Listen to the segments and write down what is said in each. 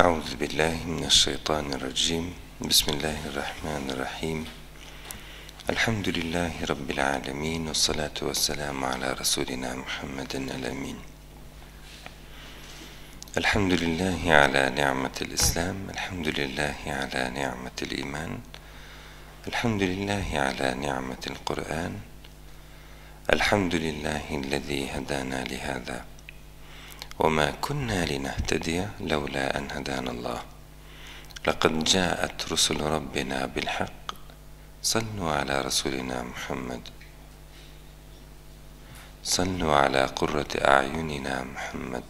Euzubillahimineşşeytanirracim. Bismillahirrahmanirrahim. Elhamdülillahi Rabbil alemin. Ve salatu ve selamu ala Resulina Muhammeden el-Emin. Elhamdülillahi ala ni'metil İslam. Elhamdülillahi ala ni'metil iman. Elhamdülillahi ala ni'metil Kur'an. Elhamdülillahillezî hedâna lihâzâ. وَمَا كُنَّا لِنَهْتَدِيَ لَوْلَا أَنْ هَدَانَ اللّٰهِ لَقَدْ جَاءَتْ رُسُلُ رَبِّنَا بِالْحَقِّ صَلُّوا عَلَى رَسُولِنَا مُحَمَّدٍ صَلُّوا عَلَى قُرَّةِ أَعْيُنِنَا مُحَمَّدٍ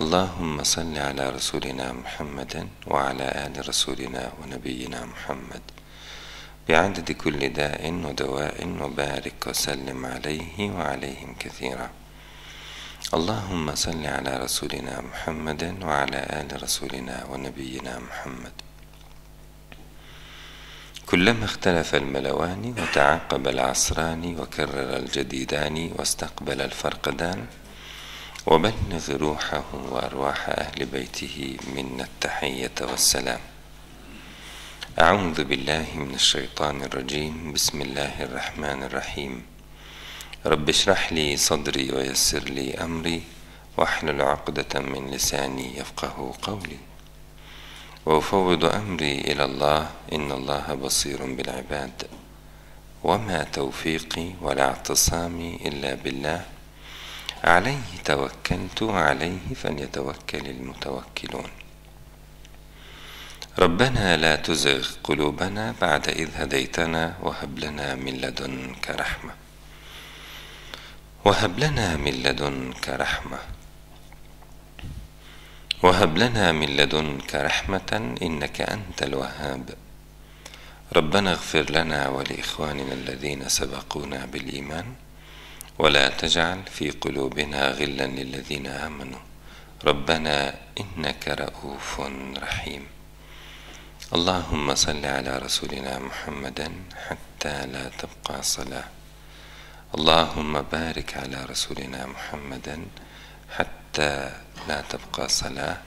اللهم صل على رسولنا محمد وعلى آل رسولنا ونبينا محمد بعدد كل داء ودواء وبارك وسلم عليه وعليهم كثيرا اللهم صل على رسولنا محمد وعلى آل رسولنا ونبينا محمد كلما اختلف الملوان وتعاقب العصران وكرر الجديدان واستقبل الفرقدان وبلغ روحه وأرواح أهل بيته منا التحية والسلام أعوذ بالله من الشيطان الرجيم بسم الله الرحمن الرحيم رب اشرح لي صدري ويسر لي أمري واحلل عقدة من لساني يفقه قولي وأفوض أمري إلى الله إن الله بصير بالعباد وما توفيقي ولا اعتصامي إلا بالله عليه توكلت عليه فليتوكل المتوكلون ربنا لا تزغ قلوبنا بعد إذ هديتنا وهب لنا من لدنك رحمة وهب لنا من لدنك رحمة وهب لنا من لدنك رحمة إنك أنت الوهاب ربنا اغفر لنا ولإخواننا الذين سبقونا بالإيمان ولا تجعل في قلوبنا غلا للذين آمنوا ربنا إنك رؤوف رحيم اللهم صل على رسولنا محمدا حتى لا تبقى صلاة اللهم بارك على رسولنا محمدا حتى لا تبقى صلاة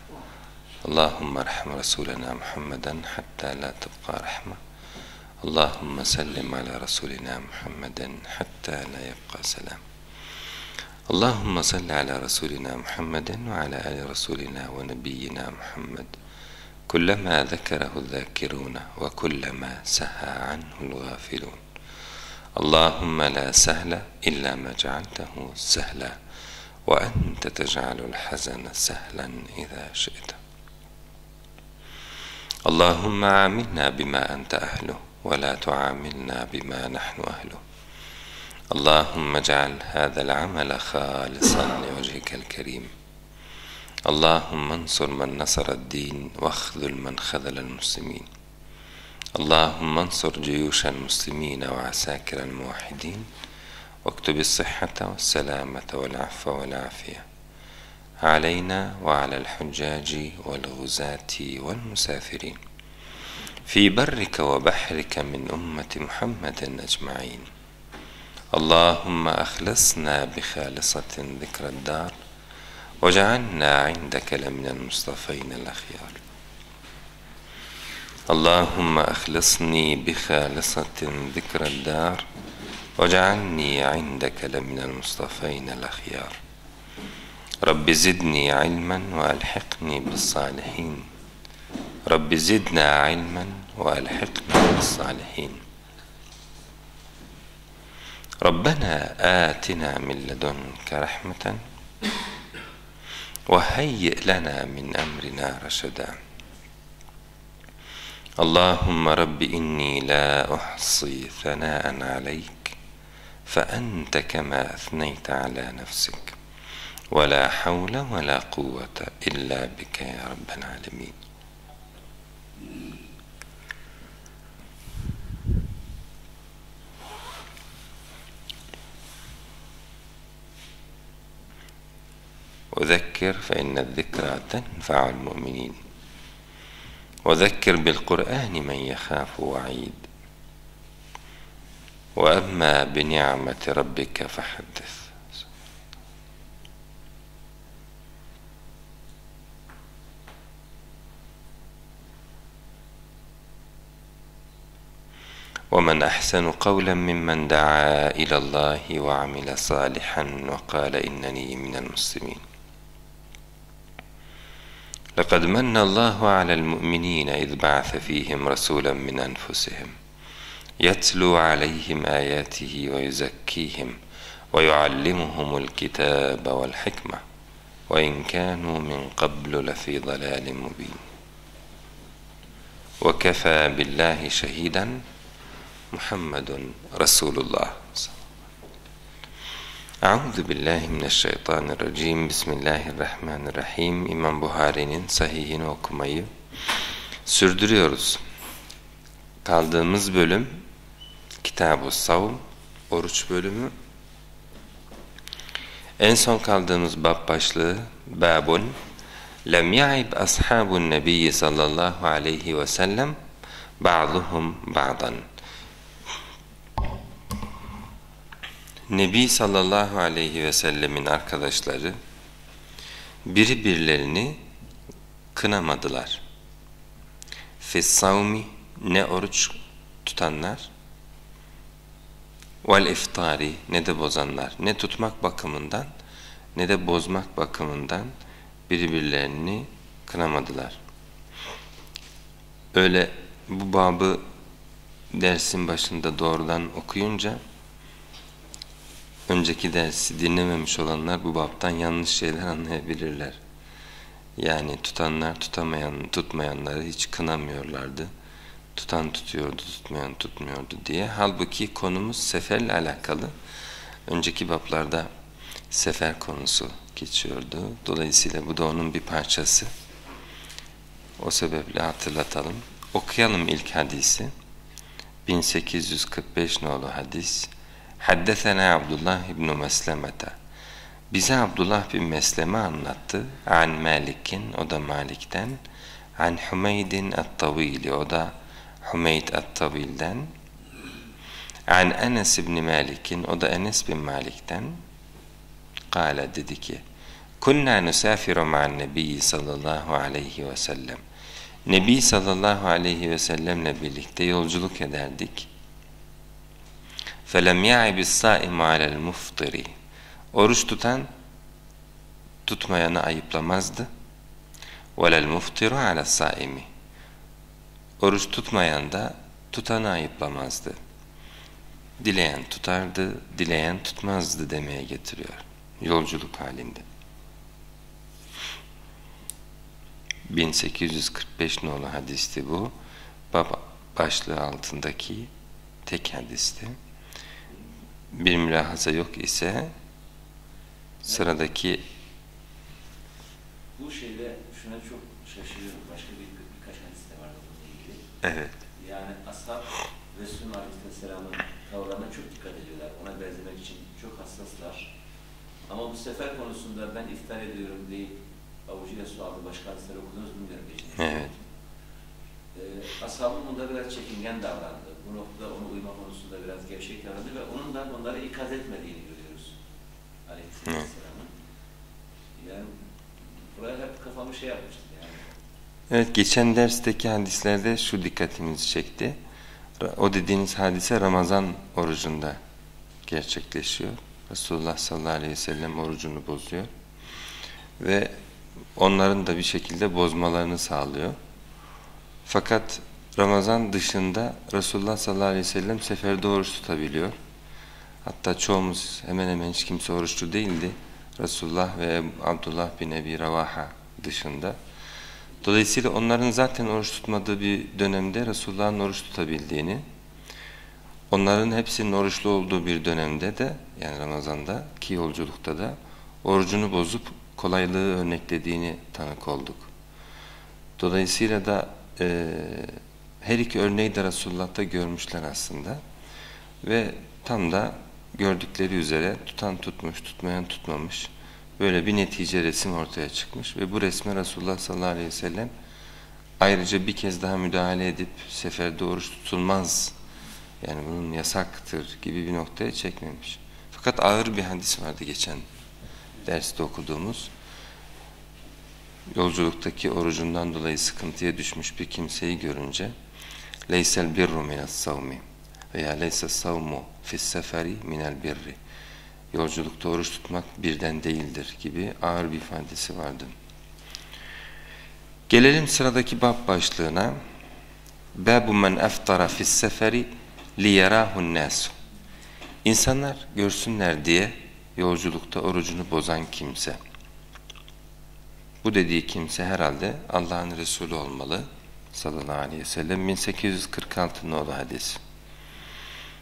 اللهم ارحم رسولنا محمدا حتى لا تبقى رحمة اللهم سلم على رسولنا محمدا حتى لا يبقى سلام اللهم صل على رسولنا محمد وعلى آل رسولنا ونبينا محمد كلما ذكره الذاكرون وكلما سهى عنه الغافلون اللهم لا سهل إلا ما جعلته سهلا وأنت تجعل الحزن سهلا إذا شئت اللهم عاملنا بما أنت أهله ولا تعاملنا بما نحن أهله اللهم اجعل هذا العمل خالصا لوجهك الكريم اللهم انصر من نصر الدين واخذل من خذل المسلمين اللهم انصر جيوش المسلمين وعساكر الموحدين واكتب الصحة والسلامة والعفو والعافية علينا وعلى الحجاج والغزاة والمسافرين في برك وبحرك من أمة محمد أجمعين اللهم أخلصنا بخالصة ذكر الدار وجعلنا عندك لمن المصطفين الأخيار اللهم أخلصني بخالصة ذكر الدار وجعلني عندك لمن المصطفين الأخيار رب زدني علما وألحقني بالصالحين رب زدنا علما وألحقنا بالصالحين ربنا آتنا من لدنك رحمة وهيئ لنا من أمرنا رشدا اللهم رب إني لا أحصي ثناء عليك فأنت كما أثنيت على نفسك ولا حول ولا قوة إلا بك يا رب العالمين. وذكر فإن الذكرى تنفع المؤمنين وذكر بالقرآن من يخاف وعيد وأما بنعمة ربك فحدث. وَمَنْ أَحْسَنُ قَوْلًا مِمَّنْ دَعَا إِلَى اللّٰهِ وَعَمِلَ صَالِحًا وَقَالَ إِنَّنِي مِنَ الْمُسْلِمِينَ لَقَدْ مَنَّ اللّٰهُ عَلَى الْمُؤْمِنِينَ إِذْ بَعْثَ فِيهِمْ رَسُولًا مِنْ أَنْفُسِهِمْ يَتْلُو عَلَيْهِمْ آيَاتِهِ وَيُزَكِّيهِمْ وَيُعَلِّمُهُمُ الْكِتَابَ وَالْحِكْمَةَ وَإِنْ كَانُوا مِنْ قَبْلُ لَفِي ضَلَالٍ مُبِينٍ وَكَفَى بِاللّٰهِ شَهِيدًا Muhammedun Resulullah. Euzu billahi mineşşeytanirracim. Bismillahirrahmanirrahim. İmam Buhari'nin sahihini okumayı sürdürüyoruz. Kaldığımız bölüm Kitab-ı Savun, oruç bölümü. En son kaldığımız bab başlığı Babun Lem ya'ib ashabun nebiyyi sallallahu aleyhi ve sellem ba'duhum ba'dan. Nebi sallallahu aleyhi ve sellemin arkadaşları birbirlerini kınamadılar. Fissavmi, ne oruç tutanlar, vel iftari, ne de bozanlar. Ne tutmak bakımından ne de bozmak bakımından birbirlerini kınamadılar. Öyle bu babı dersin başında doğrudan okuyunca, önceki dersi dinlememiş olanlar bu baptan yanlış şeyler anlayabilirler. Yani tutanlar tutmayanları hiç kınamıyorlardı. Tutan tutuyordu, tutmayan tutmuyordu diye. Halbuki konumuz seferle alakalı. Önceki baplarda sefer konusu geçiyordu. Dolayısıyla bu da onun bir parçası. O sebeple hatırlatalım. Okuyalım ilk hadisi. 1845 nolu hadis. حَدَّثَنَا عَبْدُلّٰهِ بْنُ مَسْلَمَةَ Bize Abdullah bin Mesleme anlattı. عَنْ Malik'in, o da Malik'ten. عَنْ حُمَيْدٍ اَتْطَوِيلِ, o da Humeyd At-Tavil'den. عَنْ Enes ibn Malik'in, o da Enes bin Malik'ten. قَالَ, dedi ki, كُنَّا نُسَافِرُ مَعَ النَّبِيِّ sallallahu aleyhi ve sellem. Nebi sallallahu aleyhi ve sellemle birlikte yolculuk ederdik. فَلَمْ يَعِبِ السَّائِمُ عَلَى الْمُفْطِرِ Oruç tutan, tutmayanı ayıplamazdı. وَلَا الْمُفْطِرُ عَلَى السَّائِمِ Oruç tutmayan da tutanı ayıplamazdı. Dileyen tutardı, dileyen tutmazdı demeye getiriyor. Yolculuk halinde. 1845 nolu hadisti bu. Baba başlığı altındaki tek hadisti. Bir mülahaza yok ise sıradaki bu şeyde şuna çok şaşırıyorum. Başka birkaç hadis de var bununla ilgili. Evet. Yani ashab Resulullah Aleyhisselam'ın kavramına çok dikkat ediyorlar. Ona benzemek için çok hassaslar. Ama bu sefer konusunda ben iftar ediyorum deyip avucuyla su aldı. Başka hadisleri okudunuz bilmiyorum. Evet. Ashabın bunda biraz çekingen davrandı. Bu noktada onu uyma konusunda biraz gevşek davrandı ve onun da onları ikaz etmediğini görüyoruz. Aleyhisselam'ın. Yani buraya hep kafamı şey yapmıştım yani. Evet, geçen dersteki hadislerde şu dikkatimizi çekti. O dediğiniz hadise Ramazan orucunda gerçekleşiyor. Resulullah sallallahu aleyhi ve sellem orucunu bozuyor. Ve onların da bir şekilde bozmalarını sağlıyor. Fakat Ramazan dışında Resulullah sallallahu aleyhi ve sellem seferde oruç tutabiliyor. Hatta çoğumuz, hemen hemen hiç kimse oruçlu değildi. Resulullah ve Abdullah bin Ebi Revaha dışında. Dolayısıyla onların zaten oruç tutmadığı bir dönemde Resulullah'ın oruç tutabildiğini, onların hepsinin oruçlu olduğu bir dönemde de, yani Ramazan'da ki yolculukta da orucunu bozup kolaylığı örneklediğini tanık olduk. Dolayısıyla da her iki örneği de Resulullah'ta görmüşler aslında ve tam da gördükleri üzere tutan tutmuş, tutmayan tutmamış, böyle bir netice, resim ortaya çıkmış ve bu resme Resulullah sallallahu aleyhi ve sellem ayrıca bir kez daha müdahale edip seferde oruç tutulmaz, yani bunun yasaktır gibi bir noktaya çekmemiş. Fakat ağır bir hadis vardı geçen derste okuduğumuz. Yolculuktaki orucundan dolayı sıkıntıya düşmüş bir kimseyi görünce لَيْسَ الْبِرُّ مِنَ السَّوْمِ veya leyse savmu fis seferi minel birri. Yolculukta oruç tutmak birden değildir gibi ağır bir ifadesi vardı. Gelelim sıradaki bab başlığına. Bâbu men eftara fis seferi liyerâhun nâsu. İnsanlar görsünler diye yolculukta orucunu bozan kimse. Bu dediği kimse herhalde Allah'ın Resulü olmalı. Sallallahu aleyhi ve sellem 1846 nolu hadis.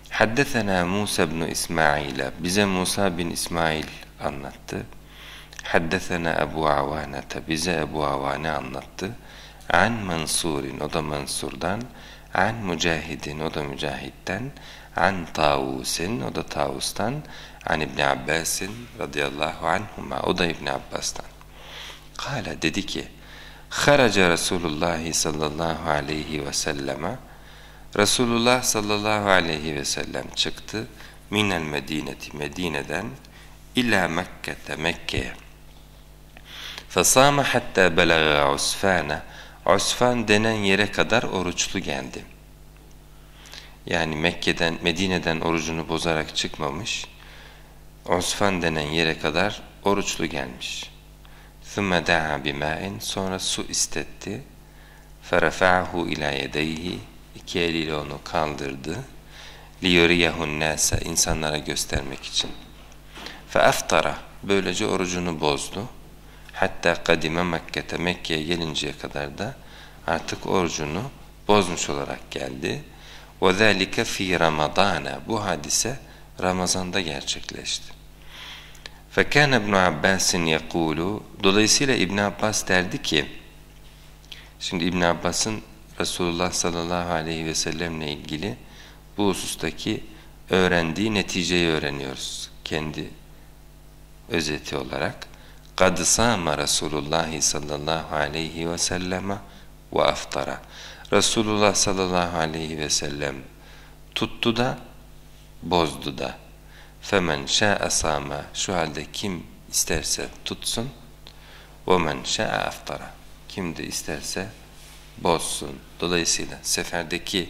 Haddesena Musa bin İsmail'e, bize Musa bin İsmail anlattı. Haddesena Ebu Avane'te, bize Ebu Avane anlattı. An Mansur'in, o da Mansur'dan. An Mücahid'in, o da Mücahid'den. An Tavus'in, o da Tavus'tan. An İbni Abbas'in radıyallahu anhuma, o da İbni Abbas'tan. Kâle, dedi ki, Kharaca Resulullah sallallahu aleyhi ve selleme, Resulullah sallallahu aleyhi ve sellem çıktı. Minel Medineti, Medine'den, ila Mekke'te, Mekke'ye. Fesâme hattâ belagâ usfâne, Usfân denen yere kadar oruçlu geldi. Yani Mekke'den, Medine'den orucunu bozarak çıkmamış, Usfân denen yere kadar oruçlu gelmiş. ثُمَّ دَعَا بِمَاءٍ, sonra su istetti. فَرَفَعَهُ اِلَى يَدَيْهِ, iki eliyle onu kaldırdı. لِيُرِيَهُ النَّاسَ, insanlara göstermek için. فَاَفْتَرَ, böylece orucunu bozdu. Hatta kadime Mekke'te, Mekke'ye gelinceye kadar da artık orucunu bozmuş olarak geldi. وَذَٰلِكَ ف۪ي رَمَضَانَ, bu hadise Ramazan'da gerçekleşti. فَكَانَ اِبْنُ عَبَّاسٍ يَقُولُ, dolayısıyla İbn Abbas derdi ki, şimdi İbn Abbas'ın Resulullah sallallahu aleyhi ve sellemle ilgili bu husustaki öğrendiği neticeyi öğreniyoruz kendi özeti olarak. قَدْ سَامَ رَسُولُ اللّٰهِ sallallahu aleyhi ve selleme وَاَفْتَرَ, Resulullah sallallahu aleyhi ve sellem tuttu da bozdu da. فَمَنْ شَاءَ سَامَ, şu halde kim isterse tutsun. وَمَنْ شَاءَ اَفْتَرَ, kim de isterse bozsun. Dolayısıyla seferdeki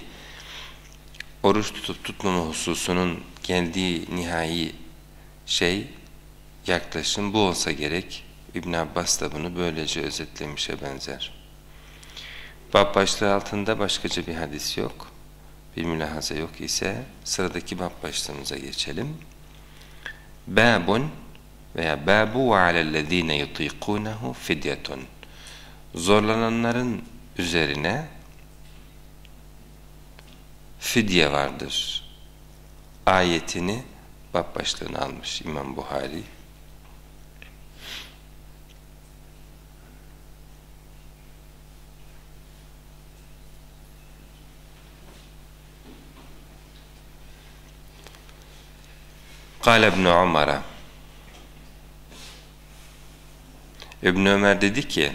oruç tutup tutmama hususunun geldiği nihai şey, yaklaşım bu olsa gerek. İbn Abbas da bunu böylece özetlemişe benzer. Bab başlığı altında başkaca bir hadis yok, bir mülahaza yok ise sıradaki bab başlığımıza geçelim. Babun veya babu ve alellezine yutiqunehu fidyetun. Zorlananların üzerine fidye vardır ayetini bab başlığını almış İmam Buhari. قال ابن عمر, İbn Ömer dedi ki,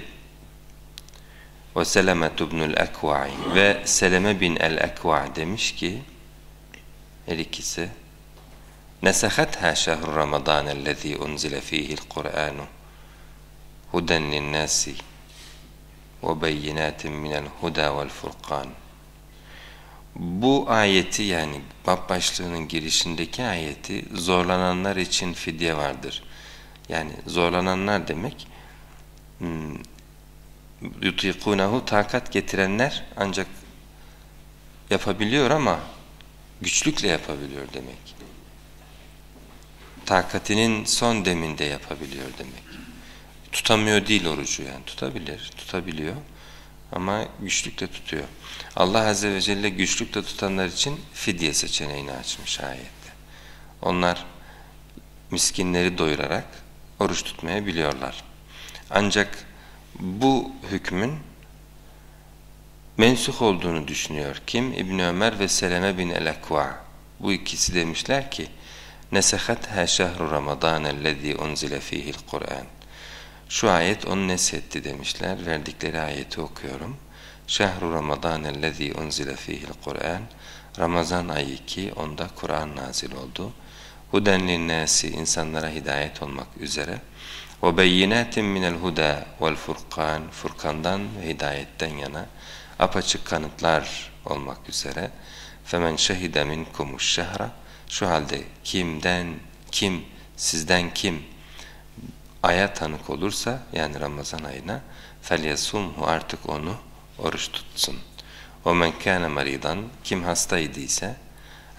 ve Selemet ibnül Ekva'i, ve Seleme bin el Ekva demiş ki, her ikisi, nesehetha şehru Ramazan ellezî unzile fîhil Kur'anu huden linnâsi ve beyinâtin minel huda vel furkan. Bu ayeti, yani bab başlığının girişindeki ayeti, zorlananlar için fidye vardır. Yani zorlananlar demek, yutikûnehu, takat getirenler ancak yapabiliyor ama güçlükle yapabiliyor demek. Takatinin son deminde yapabiliyor demek. Tutamıyor değil orucu, yani tutabilir, tutabiliyor ama güçlükle tutuyor. Allah Azze ve Celle güçlükle tutanlar için fidye seçeneğini açmış ayette. Onlar miskinleri doyurarak oruç tutmayabiliyorlar. Ancak bu hükmün mensuh olduğunu düşünüyor kim? İbn Ömer ve Seleme bin el-Ekva. Bu ikisi demişler ki, nesehatha şehru Ramazan ellezî unzile fîhil Kur'an. Şu ayet onu nesetti demişler. Verdikleri ayeti okuyorum. Şehru Ramazan ellezî unzile fîhil Kur'an. Ramazan ayı ki onda Kur'an nazil oldu. Huden linnâsi, insanlara hidayet olmak üzere. Ve beyinâtin minel huda vel furkan, furkandan ve hidayetten yana apaçık kanıtlar olmak üzere. فَمَنْ شَهِدَ مِنْكُمُ الشَّهْرَ Şu halde sizden kim aya tanık olursa, yani Ramazan ayına, فَلْيَسُمْهُ Artık onu oruç tutsun. وَمَنْ كَانَ مَرِيدًا Kim hastaydıysa,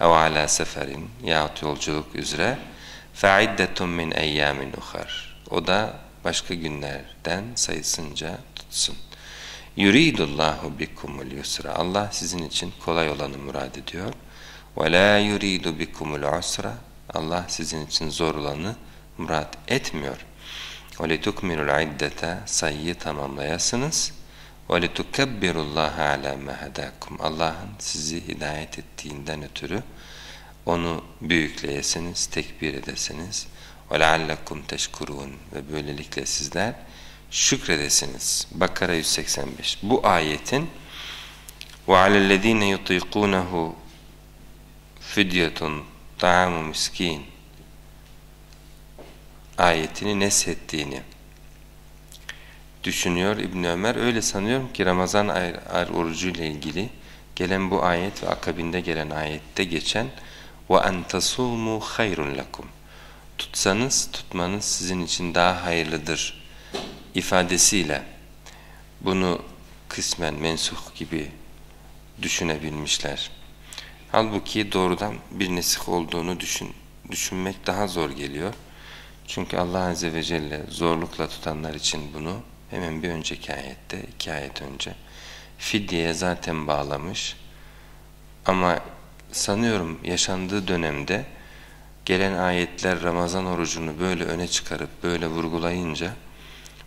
اَوْ عَلَى سَفَرٍ Yahut yolculuk üzere, فَعِدَّةٌ مِنْ اَيَّامٍ اُخَرٍ O da başka günlerden sayısınca tutsun. Yuridullahu bikumul yusra. Allah sizin için kolay olanı murad ediyor. Ve la yuridu bikumul usra. Allah sizin için zor olanı murad etmiyor. Ve litukmilul iddete. Sayıyı tamamlayasınız. Ve litukebbirullaha ala mehadakum. Allah'ın sizi hidayet ettiğinden ötürü onu büyükleyesiniz, tekbir edesiniz. Ve leallekum teşkurun. Ve böylelikle sizler şükredesiniz. Bakara 185. Bu ayetin وَعَلَى الَّذ۪ينَ يُط۪يقُونَهُ فِدْيَةٌ طَعَامُ مِسْك۪ينَ ayetini neshettiğini düşünüyor İbn Ömer. Öyle sanıyorum ki Ramazan orucu ile ilgili gelen bu ayet ve akabinde gelen ayette geçen وَاَنْ تَصُومُوا خَيْرٌ لَكُمْ Tutsanız, tutmanız sizin için daha hayırlıdır ifadesiyle bunu kısmen mensuh gibi düşünebilmişler. Halbuki doğrudan bir nesih olduğunu düşünmek daha zor geliyor. Çünkü Allah Azze ve Celle zorlukla tutanlar için bunu hemen bir önceki ayette, 2 ayet önce fidyeye zaten bağlamış. Ama sanıyorum yaşandığı dönemde gelen ayetler Ramazan orucunu böyle öne çıkarıp böyle vurgulayınca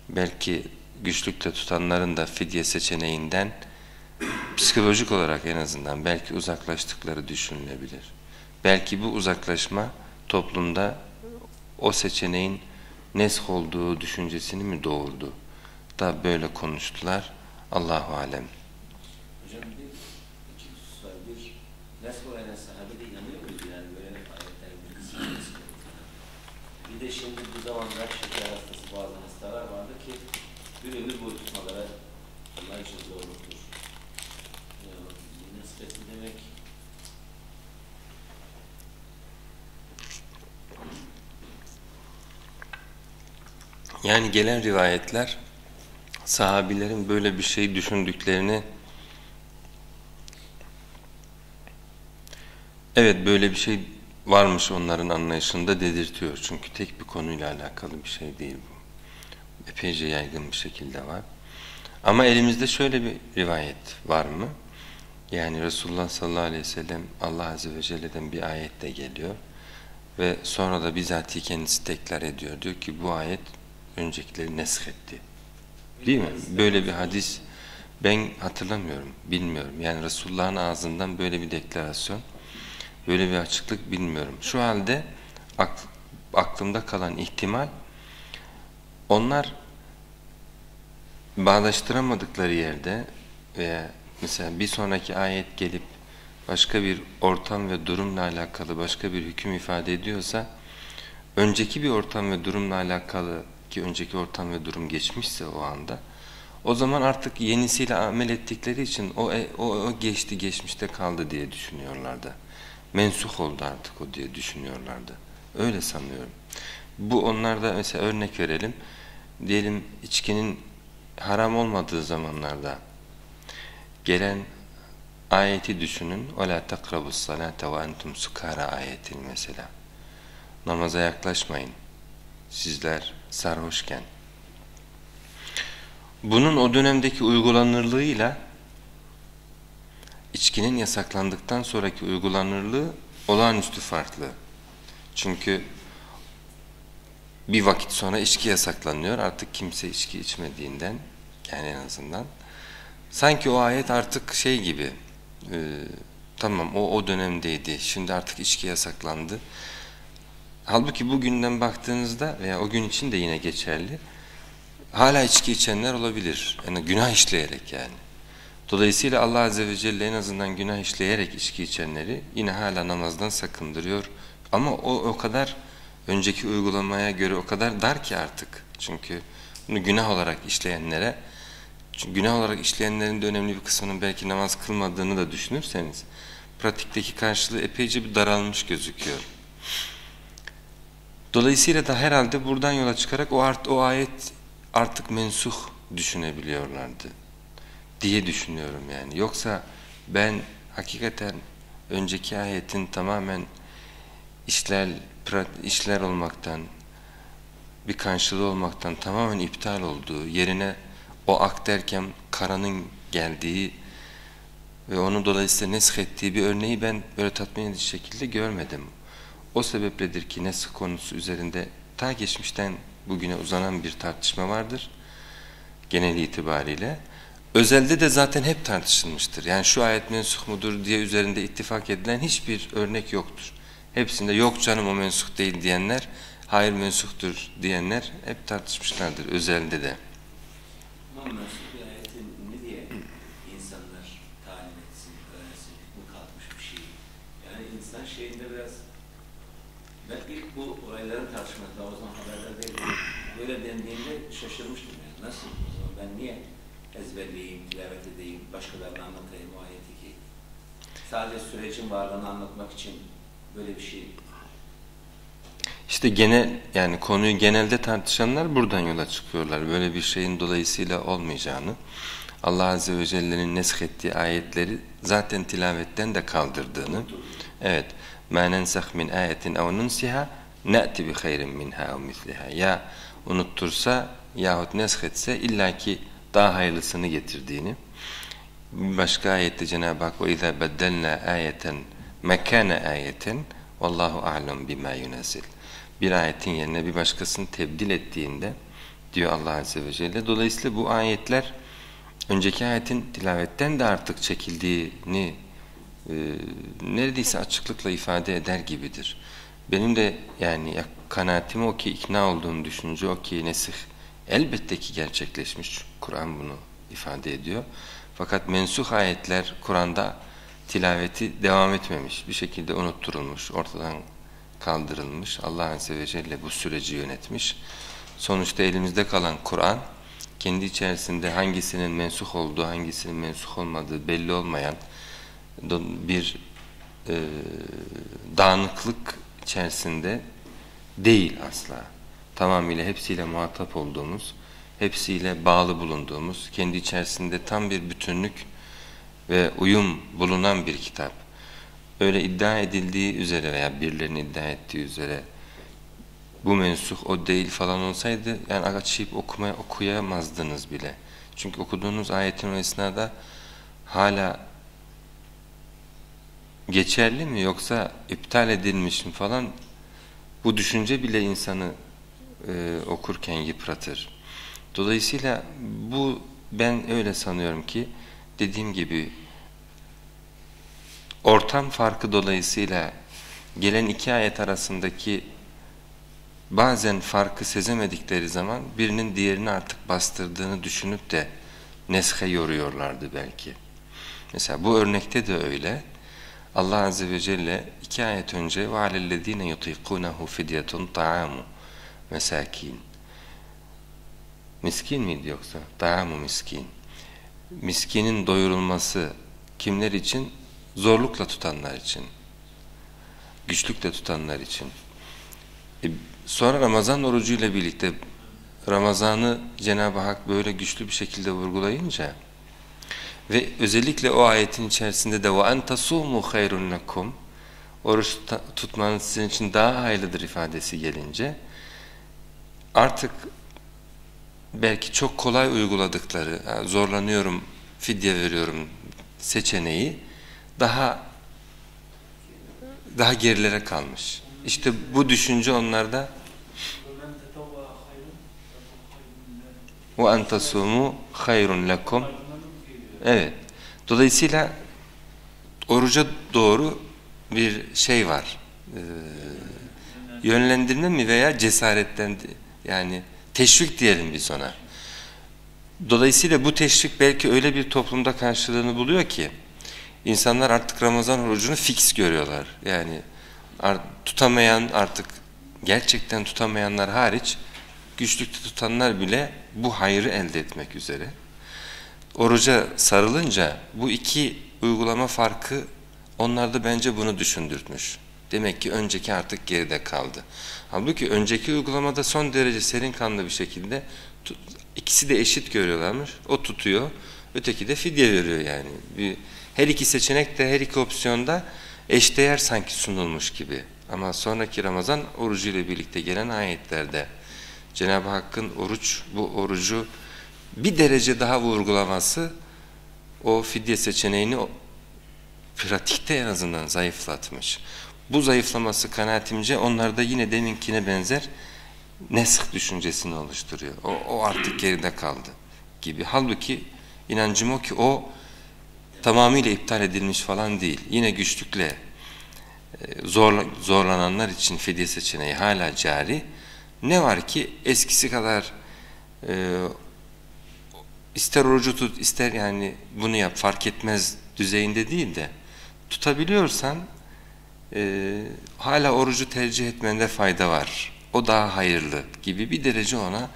belki güçlükte tutanların da fidye seçeneğinden psikolojik olarak en azından belki uzaklaştıkları düşünülebilir. Belki bu uzaklaşma toplumda o seçeneğin nesh olduğu düşüncesini mi doğurdu da böyle konuştular? Allahu alem. Hocam iki husus var. Bir, nesh olayına sahabede inanıyor muydu? Yani böyle ayetler bir kısmı nesh oldu. Bir de şimdi bu zamanlar şeker hastası bazen hastalar vardı ki bir ömür boyu tutmalara onlar için zorluktur. Nispeti demek yani gelen rivayetler sahabilerin böyle bir şey düşündüklerini, evet böyle bir şey varmış onların anlayışında dedirtiyor. Çünkü tek bir konuyla alakalı bir şey değil bu. Epeyce yaygın bir şekilde var. Ama elimizde şöyle bir rivayet var mı? Yani Resulullah sallallahu aleyhi ve sellem Allah Azze ve Celle'den bir ayetle geliyor ve sonra da bizatihi kendisi tekrar ediyor. Diyor ki bu ayet öncekileri neshetti. Değil mi? Böyle bir hadis ben hatırlamıyorum, bilmiyorum. Yani Resulullah'ın ağzından böyle bir deklarasyon, böyle bir açıklık bilmiyorum. Şu halde aklımda kalan ihtimal onlar bağdaştıramadıkları yerde veya mesela bir sonraki ayet gelip başka bir ortam ve durumla alakalı başka bir hüküm ifade ediyorsa, önceki bir ortam ve durumla alakalı ki önceki ortam ve durum geçmişse o anda, o zaman artık yenisiyle amel ettikleri için o geçti, geçmişte kaldı diye düşünüyorlardı. Mensuh oldu artık o diye düşünüyorlardı. Öyle sanıyorum. Bu onlarda mesela örnek verelim. Diyelim içkinin haram olmadığı zamanlarda gelen ayeti düşünün. وَلَا تَقْرَبُوا الصَّلَاةَ وَاَنْتُمْ سُكَارَ ayetin mesela. Namaza yaklaşmayın sizler sarhoşken. Bunun o dönemdeki uygulanırlığıyla içkinin yasaklandıktan sonraki uygulanırlığı olağanüstü farklı. Çünkü bir vakit sonra içki yasaklanıyor. Artık kimse içki içmediğinden, yani en azından sanki o ayet artık şey gibi tamam o dönemdeydi. Şimdi artık içki yasaklandı. Halbuki bugünden baktığınızda veya o gün için de yine geçerli. Hala içki içenler olabilir. Yani günah işleyerek yani. Dolayısıyla Allah Azze ve Celle en azından günah işleyerek içki içenleri yine hala namazdan sakındırıyor. Ama o kadar önceki uygulamaya göre o kadar dar ki artık. Çünkü bunu günah olarak işleyenlere, çünkü günah olarak işleyenlerin de önemli bir kısmının belki namaz kılmadığını da düşünürseniz pratikteki karşılığı epeyce bir daralmış gözüküyor. Dolayısıyla da herhalde buradan yola çıkarak o ayet artık mensuh düşünebiliyorlardı diye düşünüyorum yani. Yoksa ben hakikaten önceki ayetin tamamen işler olmaktan, bir karşılığı olmaktan tamamen iptal olduğu, yerine o ak derken karanın geldiği ve onu dolayısıyla nesk ettiği bir örneği ben böyle tatmin edici şekilde görmedim. O sebepledir ki nesk konusu üzerinde ta geçmişten bugüne uzanan bir tartışma vardır genel itibariyle. Özelde de zaten hep tartışılmıştır. Yani şu ayet mensuh mudur diye üzerinde ittifak edilen hiçbir örnek yoktur. Hepsinde yok canım o mensuh değil diyenler, hayır mensuhtur diyenler hep tartışmışlardır özelde de. Ben ilk bu olayların tartışmasında, o zaman haberler değildim. Böyle dendiğinde şaşırmıştım yani. Nasıl? O zaman ben niye ezberleyeyim, tilavet edeyim, başkalarına anlatayım o ayeti ki? Sadece sürecin varlığını anlatmak için böyle bir şey. İşte genel, yani konuyu genelde tartışanlar buradan yola çıkıyorlar. Böyle bir şeyin dolayısıyla olmayacağını. Allah Azze ve Celle'nin neskettiği ayetleri zaten tilavetten de kaldırdığını. Evet. مَا نَنْسَخْ مِنْ آيَةٍ اَوْ نُنْسِهَا نَأْتِ بِخَيْرٍ مِنْهَا اَوْ مِثْلِهَا. Ya unuttursa yahut neshetse illaki daha hayırlısını getirdiğini. Başka ayette Cenab-ı Hak وَاِذَا بَدَّلْنَا آيَةً مَكَانَ آيَةً وَاللّٰهُ أَعْلَمْ بِمَا يُنَزِلْ. Bir ayetin yerine bir başkasını tebdil ettiğinde diyor Allah Azze ve Celle. Dolayısıyla bu ayetler önceki ayetin tilavetten de artık çekildiğini neredeyse açıklıkla ifade eder gibidir. Benim de yani kanaatim o ki, ikna olduğum düşünce o ki nesih elbette ki gerçekleşmiş. Kur'an bunu ifade ediyor. Fakat mensuh ayetler Kur'an'da tilaveti devam etmemiş. Bir şekilde unutturulmuş, ortadan kaldırılmış. Allah Azze ve Celle bu süreci yönetmiş. Sonuçta elimizde kalan Kur'an, kendi içerisinde hangisinin mensuh olduğu, hangisinin mensuh olmadığı belli olmayan bir dağınıklık içerisinde değil asla. Tamamıyla hepsiyle muhatap olduğumuz, hepsiyle bağlı bulunduğumuz, kendi içerisinde tam bir bütünlük ve uyum bulunan bir kitap. Öyle iddia edildiği üzere veya birilerinin iddia ettiği üzere bu mensuh o değil falan olsaydı yani açıp okuyamazdınız bile. Çünkü okuduğunuz ayetin o esnada hala geçerli mi yoksa iptal edilmiş mi falan, bu düşünce bile insanı okurken yıpratır. Dolayısıyla bu, ben öyle sanıyorum ki dediğim gibi ortam farkı dolayısıyla gelen iki ayet arasındaki bazen farkı sezemedikleri zaman birinin diğerini artık bastırdığını düşünüp de neshe yoruyorlardı belki. Mesela bu örnekte de öyle. Allah Azze ve Celle iki ayet önce وَعَلَى الَّذ۪ينَ يُطِيقُونَهُ فِدْيَةٌ طَعَامُ مَسَاك۪ينَ. Miskin miydi yoksa? طَعَامُ miskin. Miskinin doyurulması kimler için? Zorlukla tutanlar için. Güçlükle tutanlar için. Sonra Ramazan orucuyla birlikte Ramazan'ı Cenab-ı Hak böyle güçlü bir şekilde vurgulayınca ve özellikle o ayetin içerisinde de وَاَنْ تَصُومُ خَيْرٌ لَكُمْ, oruç tutmanız sizin için daha hayırlıdır ifadesi gelince, artık belki çok kolay uyguladıkları zorlanıyorum, fidye veriyorum seçeneği daha gerilere kalmış. İşte bu düşünce onlarda وَاَنْ تَصُومُ خَيْرٌ لَكُمْ. Evet. Dolayısıyla oruca doğru bir şey var. Yönlendirme mi veya cesaretten, yani teşvik diyelim biz ona. Dolayısıyla bu teşvik belki öyle bir toplumda karşılığını buluyor ki insanlar artık Ramazan orucunu fix görüyorlar. Yani tutamayan, artık gerçekten tutamayanlar hariç güçlükte tutanlar bile bu hayrı elde etmek üzere oruca sarılınca bu iki uygulama farkı Onlar da bence bunu düşündürtmüş. Demek ki önceki artık geride kaldı. Halbuki önceki uygulamada son derece serin kanlı bir şekilde ikisi de eşit görüyorlarmış. O tutuyor, öteki de fidye veriyor yani. Her iki seçenek de, her iki opsiyonda eşdeğer sanki sunulmuş gibi. Ama sonraki Ramazan orucu ile birlikte gelen ayetlerde Cenab-ı Hakk'ın bu orucu bir derece daha vurgulaması o fidye seçeneğini pratikte en azından zayıflatmış. Bu zayıflaması kanaatimce onlarda yine deminkine benzer nesk düşüncesini oluşturuyor. O artık geride kaldı gibi. Halbuki inancım o ki o tamamıyla iptal edilmiş falan değil. Yine güçlükle zorlananlar için fidye seçeneği hala cari. Ne var ki eskisi kadar ister orucu tut, ister yani bunu yap fark etmez düzeyinde değil de tutabiliyorsan hala orucu tercih etmende fayda var. O daha hayırlı gibi bir derece ona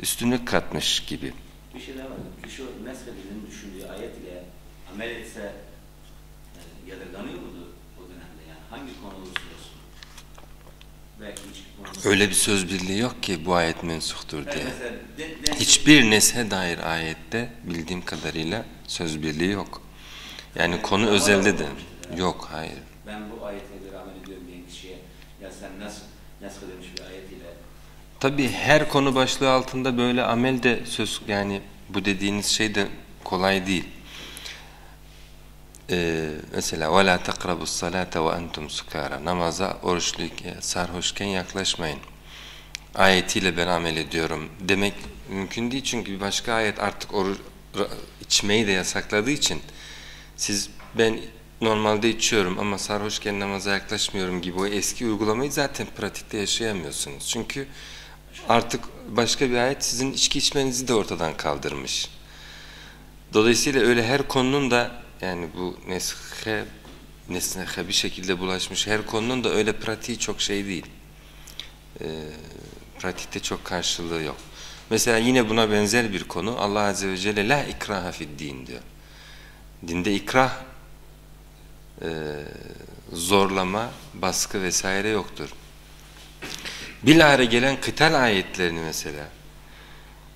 üstünlük katmış gibi. Bir şey daha var. Kişi mezhebinin düşündüğü ayet ile amel etse yadırganıyor mudur o dönemde? Yani hangi konu olursa olsun? Belki hiçbir konu... Öyle bir söz birliği yok ki bu ayet mensuhtur diye. Mesela, hiçbir neshe dair ayette bildiğim kadarıyla söz birliği yok. Yani konu özelde de. Yok, hayır. Ben bu ayete göre amel ediyorum diyen kişiye ya sen nasıl demiş bir ayet ile? Tabii her konu başlığı altında böyle amel de yani bu dediğiniz şey de kolay değil. Mesela وَلَا تَقْرَبُوا الصَّلَاةَ وَاَنْتُمْ سُكَارًا namaza oruçluyken, sarhoşken yaklaşmayın. Ayetiyle ben amel ediyorum demek mümkün değil çünkü bir başka ayet artık içmeyi de yasakladığı için siz ben normalde içiyorum ama sarhoşken namaza yaklaşmıyorum gibi o eski uygulamayı zaten pratikte yaşayamıyorsunuz. Çünkü artık başka bir ayet sizin içki içmenizi de ortadan kaldırmış. Dolayısıyla öyle her konunun da yani bu nesnehe bir şekilde bulaşmış her konunun da öyle pratiği çok şey değil. Pratikte çok karşılığı yok. Mesela yine buna benzer bir konu Allah Azze ve Celle la ikraha fid din diyor. Dinde ikrah zorlama, baskı vesaire yoktur. Bilahare gelen kıtal ayetlerini mesela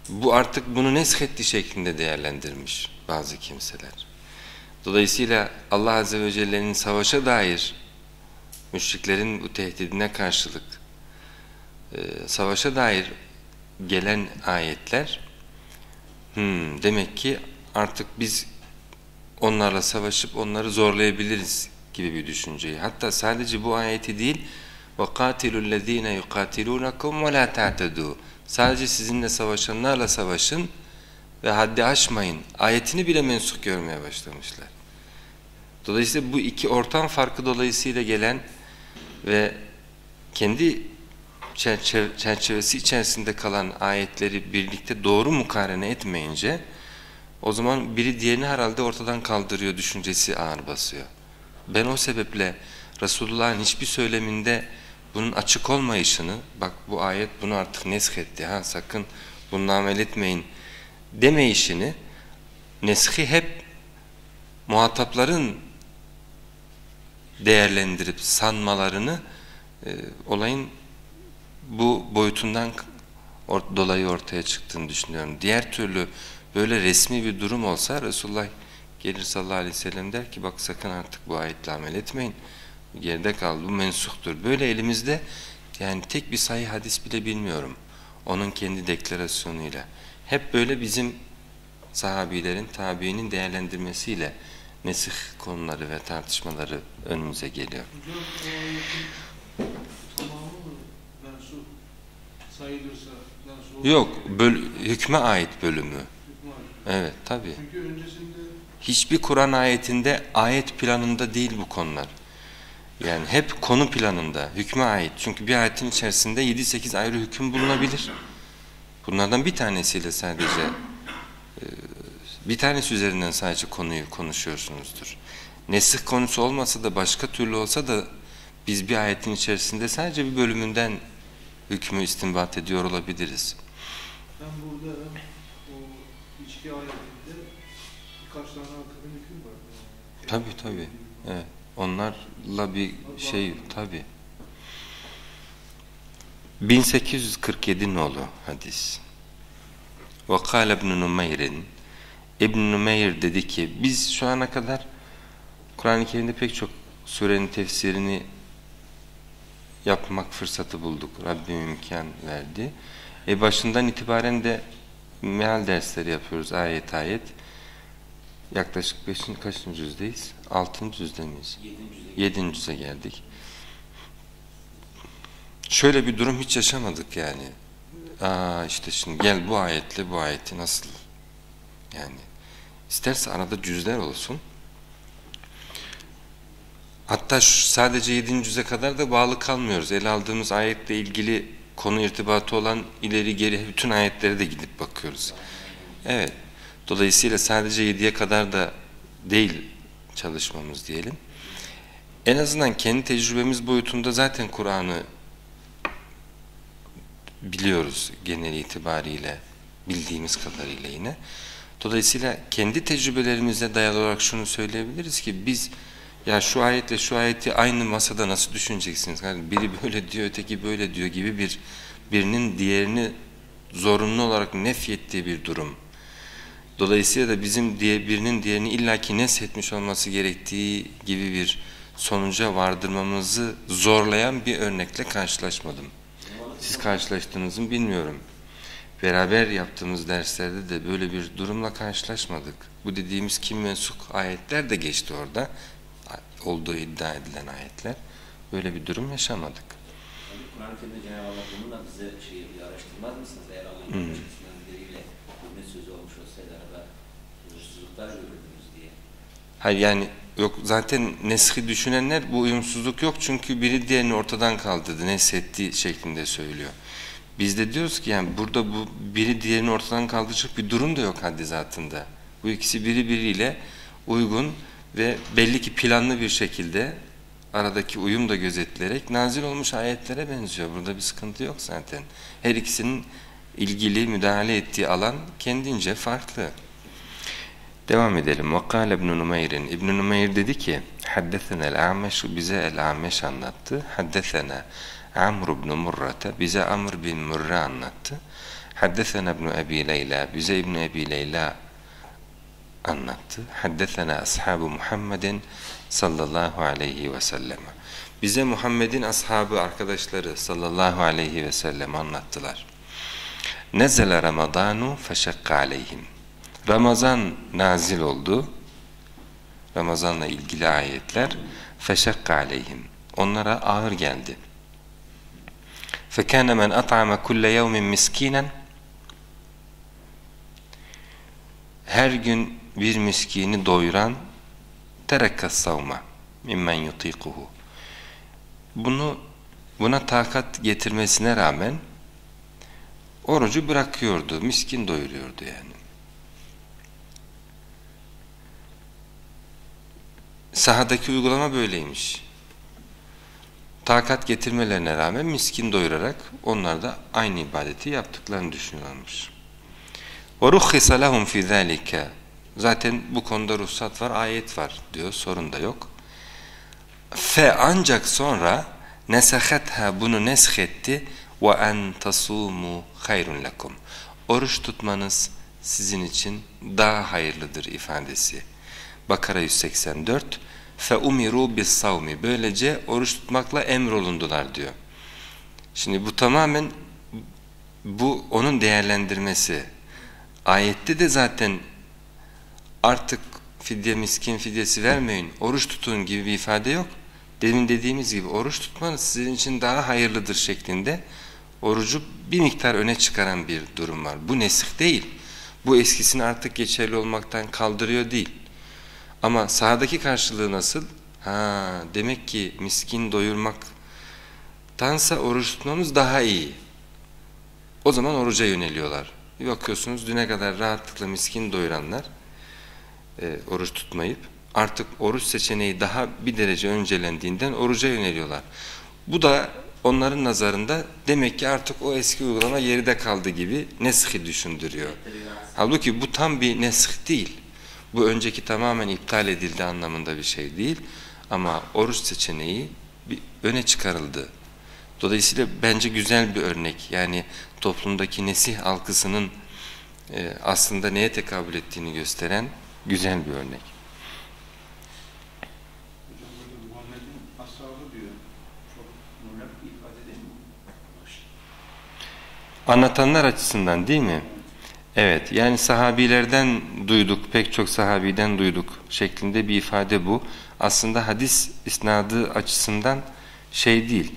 bu artık bunu neshetti şeklinde değerlendirmiş bazı kimseler. Dolayısıyla Allah Azze ve Celle'nin savaşa dair müşriklerin bu tehdidine karşılık savaşa dair gelen ayetler demek ki artık biz onlarla savaşıp onları zorlayabiliriz gibi bir düşünceyi. Hatta sadece bu ayeti değil وَقَاتِلُوا الَّذ۪ينَ يُقَاتِلُونَكُمْ وَلَا تَعْتَدُوا sadece sizinle savaşanlarla savaşın ve haddi aşmayın. Ayetini bile mensuh görmeye başlamışlar. Dolayısıyla bu iki ortam farkı dolayısıyla gelen ve kendi çerçevesi içerisinde kalan ayetleri birlikte doğru mukarene etmeyince o zaman biri diğerini herhalde ortadan kaldırıyor, düşüncesi ağır basıyor. Ben o sebeple Resulullah'ın hiçbir söyleminde bunun açık olmayışını, bak bu ayet bunu artık neshetti, sakın bununla amel etmeyin demeyişini, neshi hep muhatapların değerlendirip sanmalarını olayın bu boyutundan dolayı ortaya çıktığını düşünüyorum. Diğer türlü böyle resmi bir durum olsa Resulullah gelir sallallahu aleyhi ve sellem der ki bak sakın artık bu ayetle amel etmeyin. Geride kaldı, bu mensuhtur. Böyle elimizde yani tek bir sahih hadis bile bilmiyorum. Onun kendi deklarasyonuyla. Hep böyle bizim sahabilerin, tabiinin değerlendirmesiyle nesih konuları ve tartışmaları önümüze geliyor. Yok, hükme ait bölümü. Evet, tabii. Çünkü öncesinde... Hiçbir Kur'an ayetinde ayet planında değil bu konular. Yani hep konu planında, hükme ait. Çünkü bir ayetin içerisinde 7-8 ayrı hüküm bulunabilir. Bunlardan bir tanesiyle sadece, bir tanesi üzerinden sadece konuyu konuşuyorsunuzdur. Nesih konusu olmasa da başka türlü olsa da biz bir ayetin içerisinde sadece bir bölümünden hükmü istinbat ediyor olabiliriz. Ben burada... İki ayetinde birkaç tane akademik hüküm var. Tabii tabii. Evet. Onlarla bir şey tabi. 1847 nolu hadis. Ve kâle İbn-i Numeyr'in, İbn-i Numeyr dedi ki, biz şu ana kadar Kur'an-ı Kerim'de pek çok surenin tefsirini yapmak fırsatı bulduk. Rabbim imkan verdi. Başından itibaren de meal dersleri yapıyoruz ayet ayet. Yaklaşık kaçıncı cüzdeyiz? 6. cüzde miyiz? 7. cüze geldik. Şöyle bir durum hiç yaşamadık yani. İşte şimdi gel bu ayetle bu ayeti nasıl? Yani isterse arada cüzler olsun. Hatta sadece 7. cüze kadar da bağlı kalmıyoruz. Ele aldığımız ayetle ilgili konu irtibatı olan ileri geri bütün ayetlere de gidip bakıyoruz. Evet. Dolayısıyla sadece 7'ye kadar da değil çalışmamız diyelim. En azından kendi tecrübemiz boyutunda zaten Kur'an'ı biliyoruz genel itibariyle, bildiğimiz kadarıyla yine. Dolayısıyla kendi tecrübelerimize dayalı olarak şunu söyleyebiliriz ki biz ya şu ayetle şu ayeti aynı masada nasıl düşüneceksiniz? Yani biri böyle diyor, öteki böyle diyor gibi birinin diğerini zorunlu olarak nefyettiği bir durum. Dolayısıyla da bizim birinin diğerini illaki neshetmiş olması gerektiği gibi bir sonuca vardırmamızı zorlayan bir örnekle karşılaşmadım. Siz karşılaştığınızı mı bilmiyorum. Beraber yaptığımız derslerde de böyle bir durumla karşılaşmadık. Bu dediğimiz kim mensuk ayetler de geçti orada. Olduğu iddia edilen ayetler. Böyle bir durum yaşamadık. Kur'an-ı Kerim'de Cenab-ı Allah bununla bize bir araştırmaz mısınız? Eğer Allah'ın başkasından biriyle bu ne sözü olmuş olsaydı arada uyumsuzluklar görürdünüz diye. Hayır yani yok, zaten neshi düşünenler bu uyumsuzluk yok çünkü biri diğerini ortadan kaldırdı, neshetti şeklinde söylüyor. Biz de diyoruz ki yani burada bu biri diğerini ortadan kaldıracak bir durum da yok haddizatında. Bu ikisi birbiriyle uygun ve belli ki planlı bir şekilde aradaki uyum da gözetilerek nazil olmuş ayetlere benziyor. Burada bir sıkıntı yok zaten. Her ikisinin ilgili müdahale ettiği alan kendince farklı. Devam edelim. وَقَالَ اِبْنُ نُمَيْرٍ İbn Numeyr dedi ki حَدَّثَنَا الْعَمَشُ bize el-Ameş anlattı. حَدَّثَنَا Amr ibn Murrata bize Amr bin Murra anlattı. حَدَّثَنَا اِبْنُ اَب۪ي لَيْلَى bize İbn Ebi Leyla anlattı. Haddesena ashabu Muhammedin sallallahu aleyhi ve sellem. Bize Muhammed'in ashabı, arkadaşları sallallahu aleyhi ve sellem anlattılar. Nezele Ramazanu feşakka aleyhim. Ramazan nazil oldu. Ramazanla ilgili ayetler feşakka aleyhim. Onlara ağır geldi. Fekâne men at'ame kulle yevmin miskinen. Her gün bir miskini doyuran terekka savma mimmen yutikuhu. Buna takat getirmesine rağmen orucu bırakıyordu, miskin doyuruyordu yani. Sahadaki uygulama böyleymiş. Takat getirmelerine rağmen miskin doyurarak onlar da aynı ibadeti yaptıklarını düşünüyorlarmış. وَرُخِّسَ لَهُمْ فِي ذَٰلِكَ. Zaten bu konuda ruhsat var, ayet var diyor, sorun da yok. Fe ancak sonra nesahetha bunu neshetti ve en tasumu hayrun lakum. Oruç tutmanız sizin için daha hayırlıdır ifadesi. Bakara 184. Fe umiru bis savmi. Böylece oruç tutmakla emrolundular diyor. Şimdi bu tamamen onun değerlendirmesi. Ayette de zaten artık fidye, miskin fidyesi vermeyin, oruç tutun gibi bir ifade yok. Demin dediğimiz gibi oruç tutmanız sizin için daha hayırlıdır şeklinde orucu bir miktar öne çıkaran bir durum var. Bu nesih değil. Bu eskisini artık geçerli olmaktan kaldırıyor değil. Ama sahadaki karşılığı nasıl? Demek ki miskin doyurmaktansa oruç tutmamız daha iyi. O zaman oruca yöneliyorlar. Bir bakıyorsunuz düne kadar rahatlıkla miskin doyuranlar oruç tutmayıp artık oruç seçeneği daha bir derece öncelendiğinden oruca yöneliyorlar. Bu da onların nazarında demek ki artık o eski uygulama geride kaldı gibi neshi düşündürüyor. Halbuki bu tam bir neshi değil. Bu önceki tamamen iptal edildi anlamında bir şey değil. Ama oruç seçeneği öne çıkarıldı. Dolayısıyla bence güzel bir örnek. Yani toplumdaki nesih algısının aslında neye tekabül ettiğini gösteren güzel bir örnek. Hocam burada Muhammed'in ashabı diyor. Çok mutlak bir ifade değil mi? Anlatanlar açısından değil mi? Evet, yani sahabilerden duyduk, pek çok sahabiden duyduk şeklinde bir ifade bu. Aslında hadis isnadı açısından şey değil,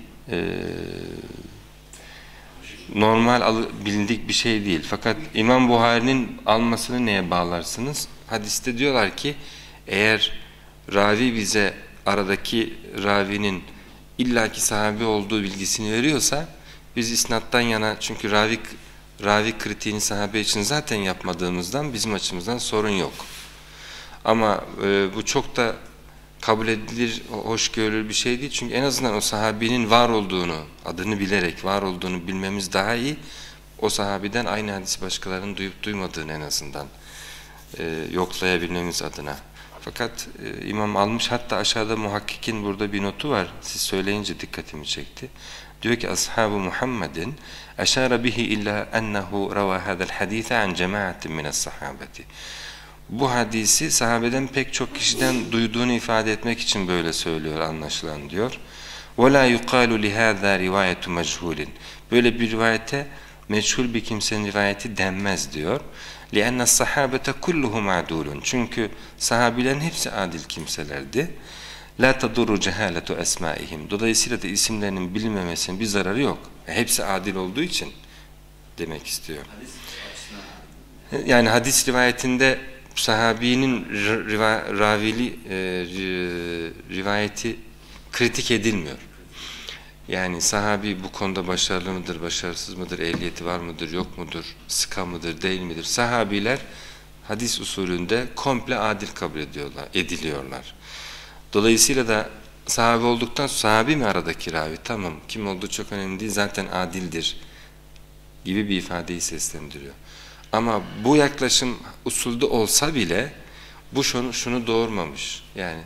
normal bilindik bir şey değil. Fakat İmam Buhari'nin almasını neye bağlarsınız? Hadiste diyorlar ki eğer ravi bize aradaki ravinin illaki sahabi olduğu bilgisini veriyorsa biz isnattan yana, çünkü ravi kritiğini sahabe için zaten yapmadığımızdan bizim açımızdan sorun yok. Ama bu çok da kabul edilir, hoş görülür bir şey değil. Çünkü en azından o sahabinin var olduğunu, adını bilerek var olduğunu bilmemiz daha iyi. O sahabiden aynı hadisi başkalarının duyup duymadığını en azından yoklayabilmemiz adına. Fakat imam almış, hatta aşağıda muhakkikin burada bir notu var. Siz söyleyince dikkatimi çekti. Diyor ki ashabu Muhammedin eşara bihi illa ennehu rava hadal hadise an cemaatin mine's sahabeti. Bu hadisi sahabeden pek çok kişiden duyduğunu ifade etmek için böyle söylüyor anlaşılan diyor. وَلَا يُقَالُ لِهَذَا رِوَايَةُ مَجْهُولٍ Böyle bir rivayete meçhul bir kimsenin rivayeti denmez diyor. لِأَنَّ الصَّحَابَةَ كُلُّهُمْ عَدُولٌ Çünkü sahabilerin hepsi adil kimselerdi. لَا تَدُرُّ جَهَالَةُ أَسْمَائِهِمْ Dolayısıyla da isimlerinin bilinmemesinin bir zararı yok. Hepsi adil olduğu için demek istiyor. Yani hadis rivayetinde sahabinin rivayeti kritik edilmiyor. Yani sahabi bu konuda başarılı mıdır, başarısız mıdır, ehliyeti var mıdır, yok mudur, sıka mıdır, değil midir? Sahabiler hadis usulünde komple adil kabul ediliyorlar. Dolayısıyla da sahabi olduktan sonra sahabi mi aradaki ravi? Tamam, kim olduğu çok önemli değil, zaten adildir gibi bir ifadeyi seslendiriyor. Ama bu yaklaşım usulde olsa bile bu şunu doğurmamış. Yani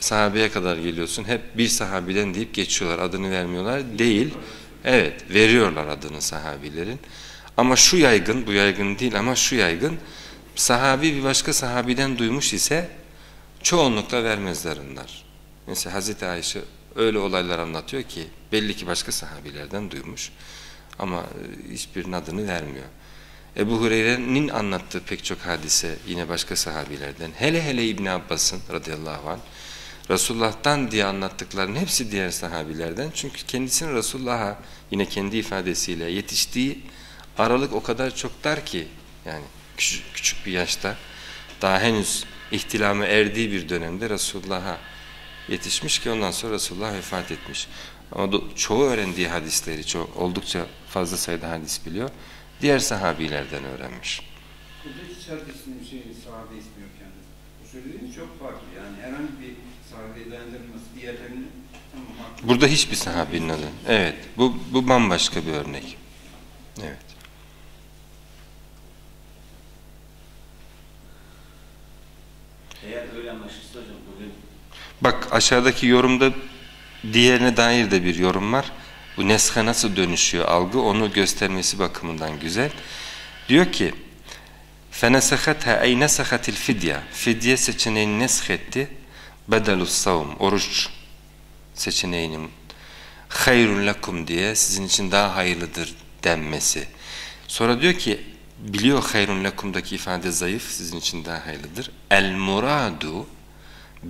sahabeye kadar geliyorsun, hep bir sahabiden deyip geçiyorlar, adını vermiyorlar değil. Evet, veriyorlar adını sahabilerin. Ama şu yaygın, bu yaygın değil ama şu yaygın, sahabi bir başka sahabiden duymuş ise çoğunlukla vermezler onlar. Mesela Hazreti Ayşe öyle olaylar anlatıyor ki belli ki başka sahabilerden duymuş ama hiçbirinin adını vermiyor. Ebu Hureyre'nin anlattığı pek çok hadise yine başka sahabilerden, hele hele İbn Abbas'ın radıyallahu anh, Resulullah'tan diye anlattıklarının hepsi diğer sahabilerden. Çünkü kendisinin Resulullah'a, yine kendi ifadesiyle, yetiştiği aralık o kadar çok dar ki, yani küçük bir yaşta, daha henüz ihtilama erdiği bir dönemde Resulullah'a yetişmiş ki ondan sonra Resulullah vefat etmiş. Ama çoğu öğrendiği hadisleri, oldukça fazla sayıda hadis biliyor, diğer sahabilerden öğrenmiş. Kudret içerisinde bir şeyin sahabe ismi yok yani. Bu söylediğiniz çok farklı. Yani herhangi bir sahabeye dayanılması diğerlerinin tamam. Burada hiçbir sahabenin adı. Evet. Bu bambaşka bir örnek. Evet. Eğer öyle anlaşılsa hocam bugün... Bak aşağıdaki yorumda diğerine dair de bir yorum var. Bu nesha nasıl dönüşüyor algı, onu göstermesi bakımından güzel. Diyor ki فَنَسَخَتْهَا اَيْ نَسَخَتِ الْفِدْيَا Fidye seçeneğini neshetti. بَدَلُ السَّوْمُ Oruç seçeneğinin خَيْرٌ لَكُمْ diye sizin için daha hayırlıdır denmesi. Sonra diyor ki biliyor خَيْرٌ لَكُم'daki ifade zayıf, sizin için daha hayırlıdır. الْمُرَادُ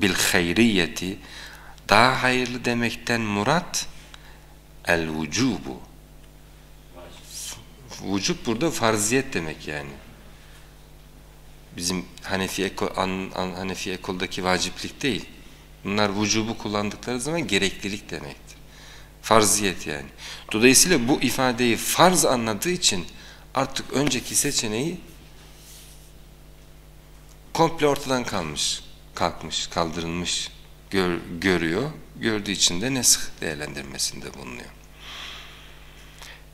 بِالْخَيْرِيَّةِ Daha hayırlı demekten murat el-vücubu. Vücub burada farziyet demek yani. Bizim Hanefi ekoldaki vaciplik değil. Bunlar vücubu kullandıkları zaman gereklilik demektir. Farziyet yani. Dolayısıyla bu ifadeyi farz anladığı için artık önceki seçeneği komple ortadan kalkmış, kaldırılmış görüyor. Gördüğü için de nesh değerlendirmesinde bulunuyor.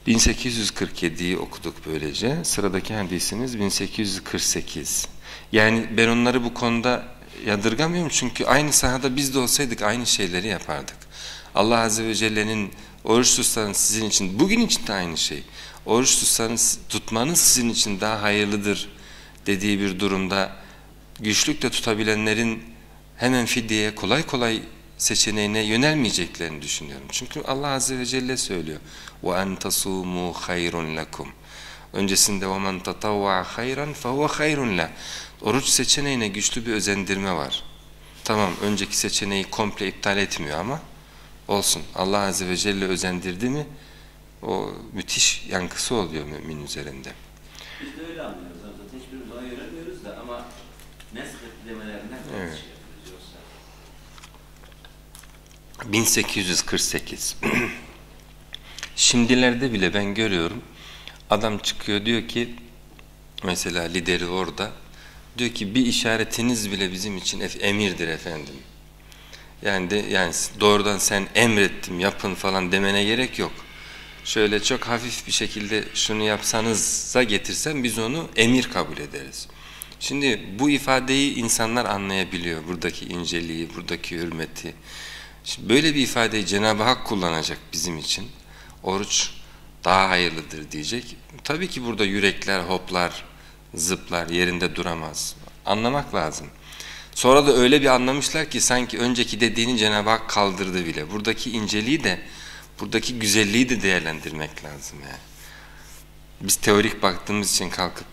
1847'yi okuduk böylece. Sıradaki hadisimiz 1848. Yani ben onları bu konuda yadırgamıyorum. Çünkü aynı sahada biz de olsaydık aynı şeyleri yapardık. Allah Azze ve Celle'nin oruç tutmanız sizin için, bugün için de aynı şey. Oruç tutmanız sizin için daha hayırlıdır dediği bir durumda güçlükle tutabilenlerin hemen fidyeye kolay kolay seçeneğine yönelmeyeceklerini düşünüyorum. Çünkü Allah Azze ve Celle söylüyor. وَاَنْ تَصُومُوا خَيْرٌ لَكُمْ Öncesinde وَمَنْ تَطَوَّعَ خَيْرًا فَهُوَ خَيْرٌ لَهُ Oruç seçeneğine güçlü bir özendirme var. Tamam, önceki seçeneği komple iptal etmiyor ama olsun. Allah Azze ve Celle özendirdi mi o müthiş yankısı oluyor mümin üzerinde. Biz de öyle anlıyoruz zaten. Hiçbirimiz ona yönelmiyoruz da ama nesret demelerinden evet. 1848 Şimdilerde bile ben görüyorum, adam çıkıyor diyor ki, mesela lideri orada diyor ki bir işaretiniz bile bizim için emirdir efendim. Yani de, yani doğrudan sen emrettim yapın falan demene gerek yok. Şöyle çok hafif bir şekilde şunu yapsanıza getirsem biz onu emir kabul ederiz. Şimdi bu ifadeyi insanlar anlayabiliyor, buradaki inceliği, buradaki hürmeti. Şimdi böyle bir ifadeyi Cenab-ı Hak kullanacak bizim için. Oruç daha hayırlıdır diyecek. Tabii ki burada yürekler hoplar, zıplar, yerinde duramaz. Anlamak lazım. Sonra da öyle bir anlamışlar ki sanki önceki dediğini Cenab-ı Hak kaldırdı bile. Buradaki inceliği de, buradaki güzelliği de değerlendirmek lazım yani. Biz teorik baktığımız için kalkıp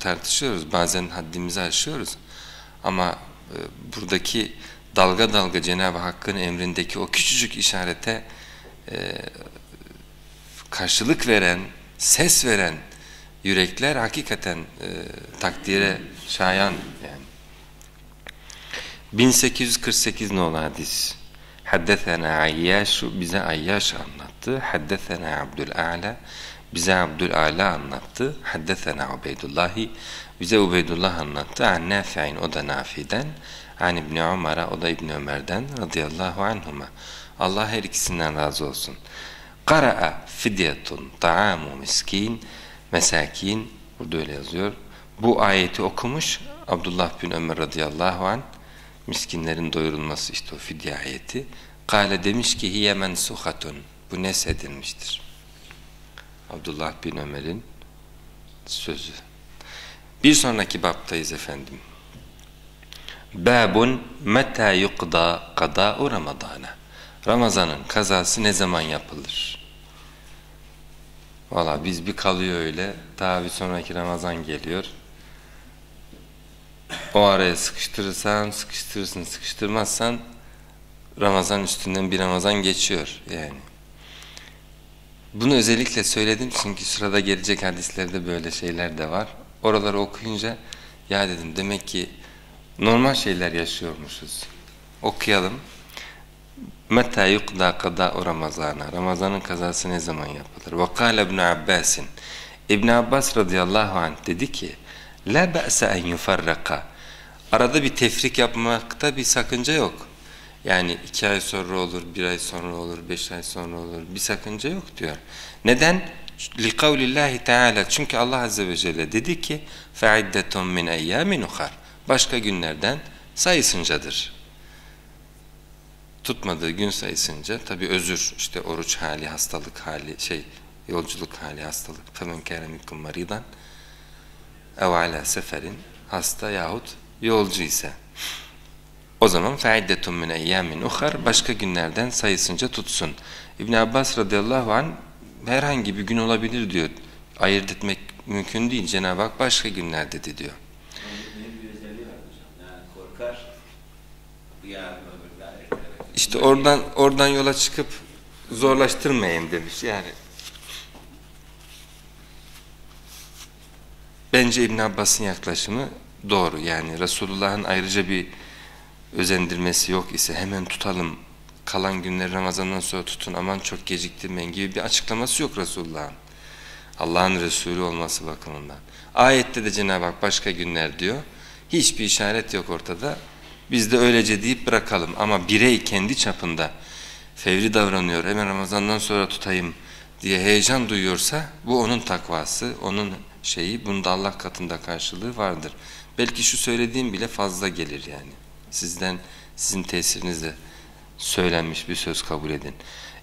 tartışıyoruz. Bazen haddimizi aşıyoruz. Ama buradaki dalga dalga Cenab-ı Hakk'ın emrindeki o küçücük işarete karşılık veren, ses veren yürekler hakikaten takdire şayan yani. 1848 nolu hadis. Haddesena Ayyaş, bize Ayyaş anlattı. Haddesena Abdül'a'la, bize Abdül'a'la anlattı. Haddesena Ubeydullahi, bize Ubeydullah anlattı. An Nafi'in, o da Nafi'den. An İbni Ömer'e, o da İbni Ömer'den. Radıyallahu anhuma. Allah her ikisinden razı olsun. Kara'a fidyatun ta'amu miskin mesakin, burada öyle yazıyor. Bu ayeti okumuş Abdullah bin Ömer radıyallahu anh, miskinlerin doyurulması işte o fidye ayeti. Kale demiş ki hiye mensuhatun, bu neshedilmiştir. Abdullah bin Ömer'in sözü. Bir sonraki baptayız efendim. Babun meta yuqda kada'u ramadana. Ramazan'ın kazası ne zaman yapılır? Valla biz bir kalıyor öyle, daha bir sonraki Ramazan geliyor. O araya sıkıştırırsan, sıkıştırırsın, sıkıştırmazsan Ramazan üstünden bir Ramazan geçiyor yani. Bunu özellikle söyledim çünkü sırada gelecek hadislerde böyle şeyler de var. Oraları okuyunca ya dedim, demek ki normal şeyler yaşıyormuşuz. Okuyalım. مَتَى يُقْدَى قَدَاءُ رَمَزَانَ Ramazan'ın kazası ne zaman yapılır? وَقَالَ اِبْنُ عَبَّاسٍ İbn Abbas radıyallahu anh dedi ki لَا بَأْسَ اَنْ يُفَرَّقَ Arada bir tefrik yapmakta bir sakınca yok. Yani 2 ay sonra olur, 1 ay sonra olur, 5 ay sonra olur. Bir sakınca yok diyor. Neden? لِقَوْلِ اللّٰهِ تَعَالَى Çünkü Allah Azze ve Celle dedi ki فَعِدَّةٌ مِنْ اَيَّامٍ اُخَرٍ Başka günlerden sayısıncadır. Tutmadığı gün sayısınca, tabi özür, işte oruç hali, hastalık hali, yolculuk hali, hastalık. فَمَنْ كَرَ مِنْكُمْ مَرِيدًا اَوْ عَلَى سَفَرٍ Hasta yahut yolcu ise. O zaman فَعِدَّةٌ مِنْ اَيَّامٍ اُخَرٍ Başka günlerden sayısınca tutsun. İbn Abbas radıyallahu anh herhangi bir gün olabilir diyor. Ayırt etmek mümkün değil. Cenab-ı Hak başka günler dedi diyor. İşte oradan yola çıkıp zorlaştırmayın demiş yani. Bence İbn Abbas'ın yaklaşımı doğru. Yani Resulullah'ın ayrıca bir özendirmesi yok ise hemen tutalım, kalan günleri Ramazan'dan sonra tutun, aman çok geciktirmeyin gibi bir açıklaması yok Resulullah'ın. Allah'ın Resulü olması bakımından. Ayette de Cenab-ı Hak başka günler diyor. Hiçbir işaret yok ortada. Biz de öylece deyip bırakalım ama birey kendi çapında fevri davranıyor, hemen Ramazan'dan sonra tutayım diye heyecan duyuyorsa bu onun takvası, onun şeyi, bunda Allah katında karşılığı vardır. Belki şu söylediğim bile fazla gelir yani. Sizden, sizin tesirinizle söylenmiş bir söz kabul edin.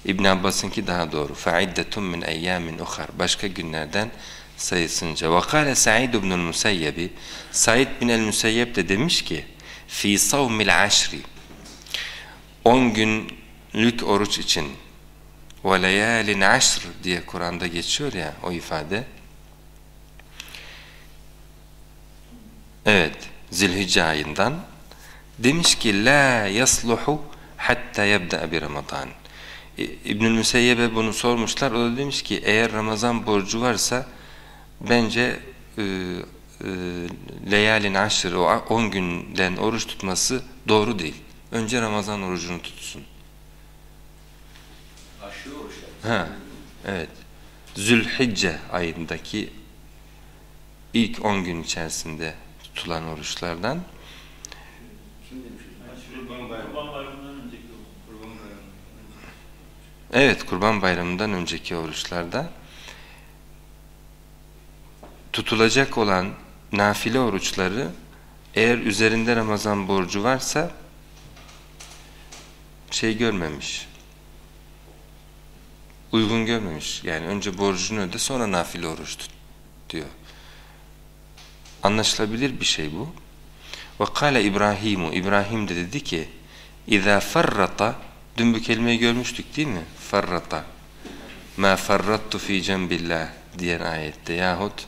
İbn Abbas'ınki daha doğru. فَعِدَّتُمْ مِنْ اَيَّامٍ اُخَرٍ Başka günlerden sayısınca. وَقَالَ سَعِيدُ بْنُ الْمُسَيَّبِ Said bin el-Müseyyeb de demiş ki فِي صَوْمِ الْعَشْرِ 10 günlük oruç için وَلَيَالٍ عَشْرٍ diye Kur'an'da geçiyor ya o ifade. Evet, Zilhicce ayından demiş ki la yasluhu hatta yebda bi Ramazan. İbnül Müseyyeb'e bunu sormuşlar. O da demiş ki eğer Ramazan borcu varsa bence leyalin aşırı o 10 günden oruç tutması doğru değil. Önce Ramazan orucunu tutsun. Aşırı oruç. Ha, evet. Zülhicce ayındaki ilk 10 gün içerisinde tutulan oruçlardan. Evet, Kurban Bayramı'ndan önceki oruçlarda tutulacak olan nafile oruçları eğer üzerinde Ramazan borcu varsa şey görmemiş, uygun görmemiş. Yani önce borcunu öde sonra nafile oruç tut diyor. Anlaşılabilir bir şey bu. وَقَالَ İbrahimu İbrahim de dedi ki اِذَا فَرَّطَ Dün bu kelimeyi görmüştük değil mi? فَرَّطَ مَا فَرَّطْتُ ف۪ي جَنْبِ اللّٰهِ diyen ayette yahut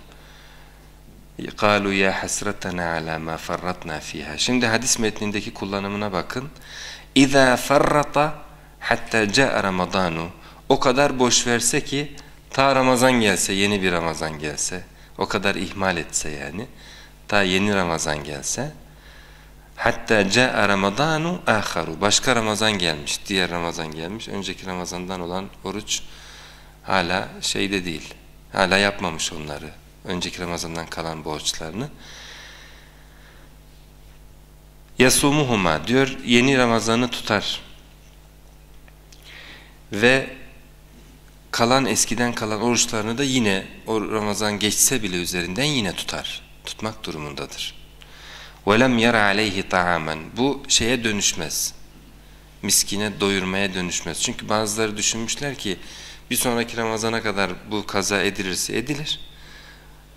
قَالُوا يَا حَسْرَتَنَا عَلَى مَا فَرَّطْنَا ف۪يهَا Şimdi hadis metnindeki kullanımına bakın. اِذَا فَرَّطَ حَتَّى جَاءَ رَمَضَانُ O kadar boş verse ki ta Ramazan gelse, yeni bir Ramazan gelse, o kadar ihmal etse yani, ta yeni Ramazan gelse hatta caa ramadanu aharu başka Ramazan gelmiş, diğer Ramazan gelmiş, önceki Ramazan'dan olan oruç hala şeyde değil, hala yapmamış onları, önceki Ramazan'dan kalan borçlarını. Yasumuhuma diyor, yeni Ramazan'ı tutar ve kalan eskiden kalan oruçlarını da yine o Ramazan geçse bile üzerinden yine tutar, tutmak durumundadır. وَلَمْ يَرَ عَلَيْهِ طَعَامًا Bu şeye dönüşmez. Miskine doyurmaya dönüşmez. Çünkü bazıları düşünmüşler ki bir sonraki Ramazan'a kadar bu kaza edilirse edilir.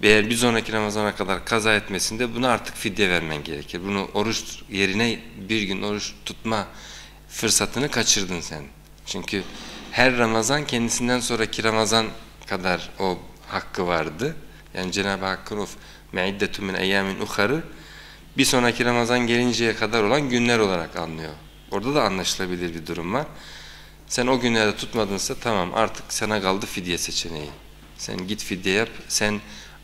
Eğer bir sonraki Ramazan'a kadar kaza etmesinde buna artık fidye vermen gerekir. Bunu oruç yerine bir gün oruç tutma fırsatını kaçırdın sen. Çünkü her Ramazan kendisinden sonraki Ramazan kadar o hakkı vardı. Yani Cenab-ı Hakk'ın of meiddetu min eyyamin uharı bir sonraki Ramazan gelinceye kadar olan günler olarak anlıyor. Orada da anlaşılabilir bir durum var. Sen o günlerde tutmadınsa tamam, artık sana kaldı fidye seçeneği. Sen git fidye yap, sen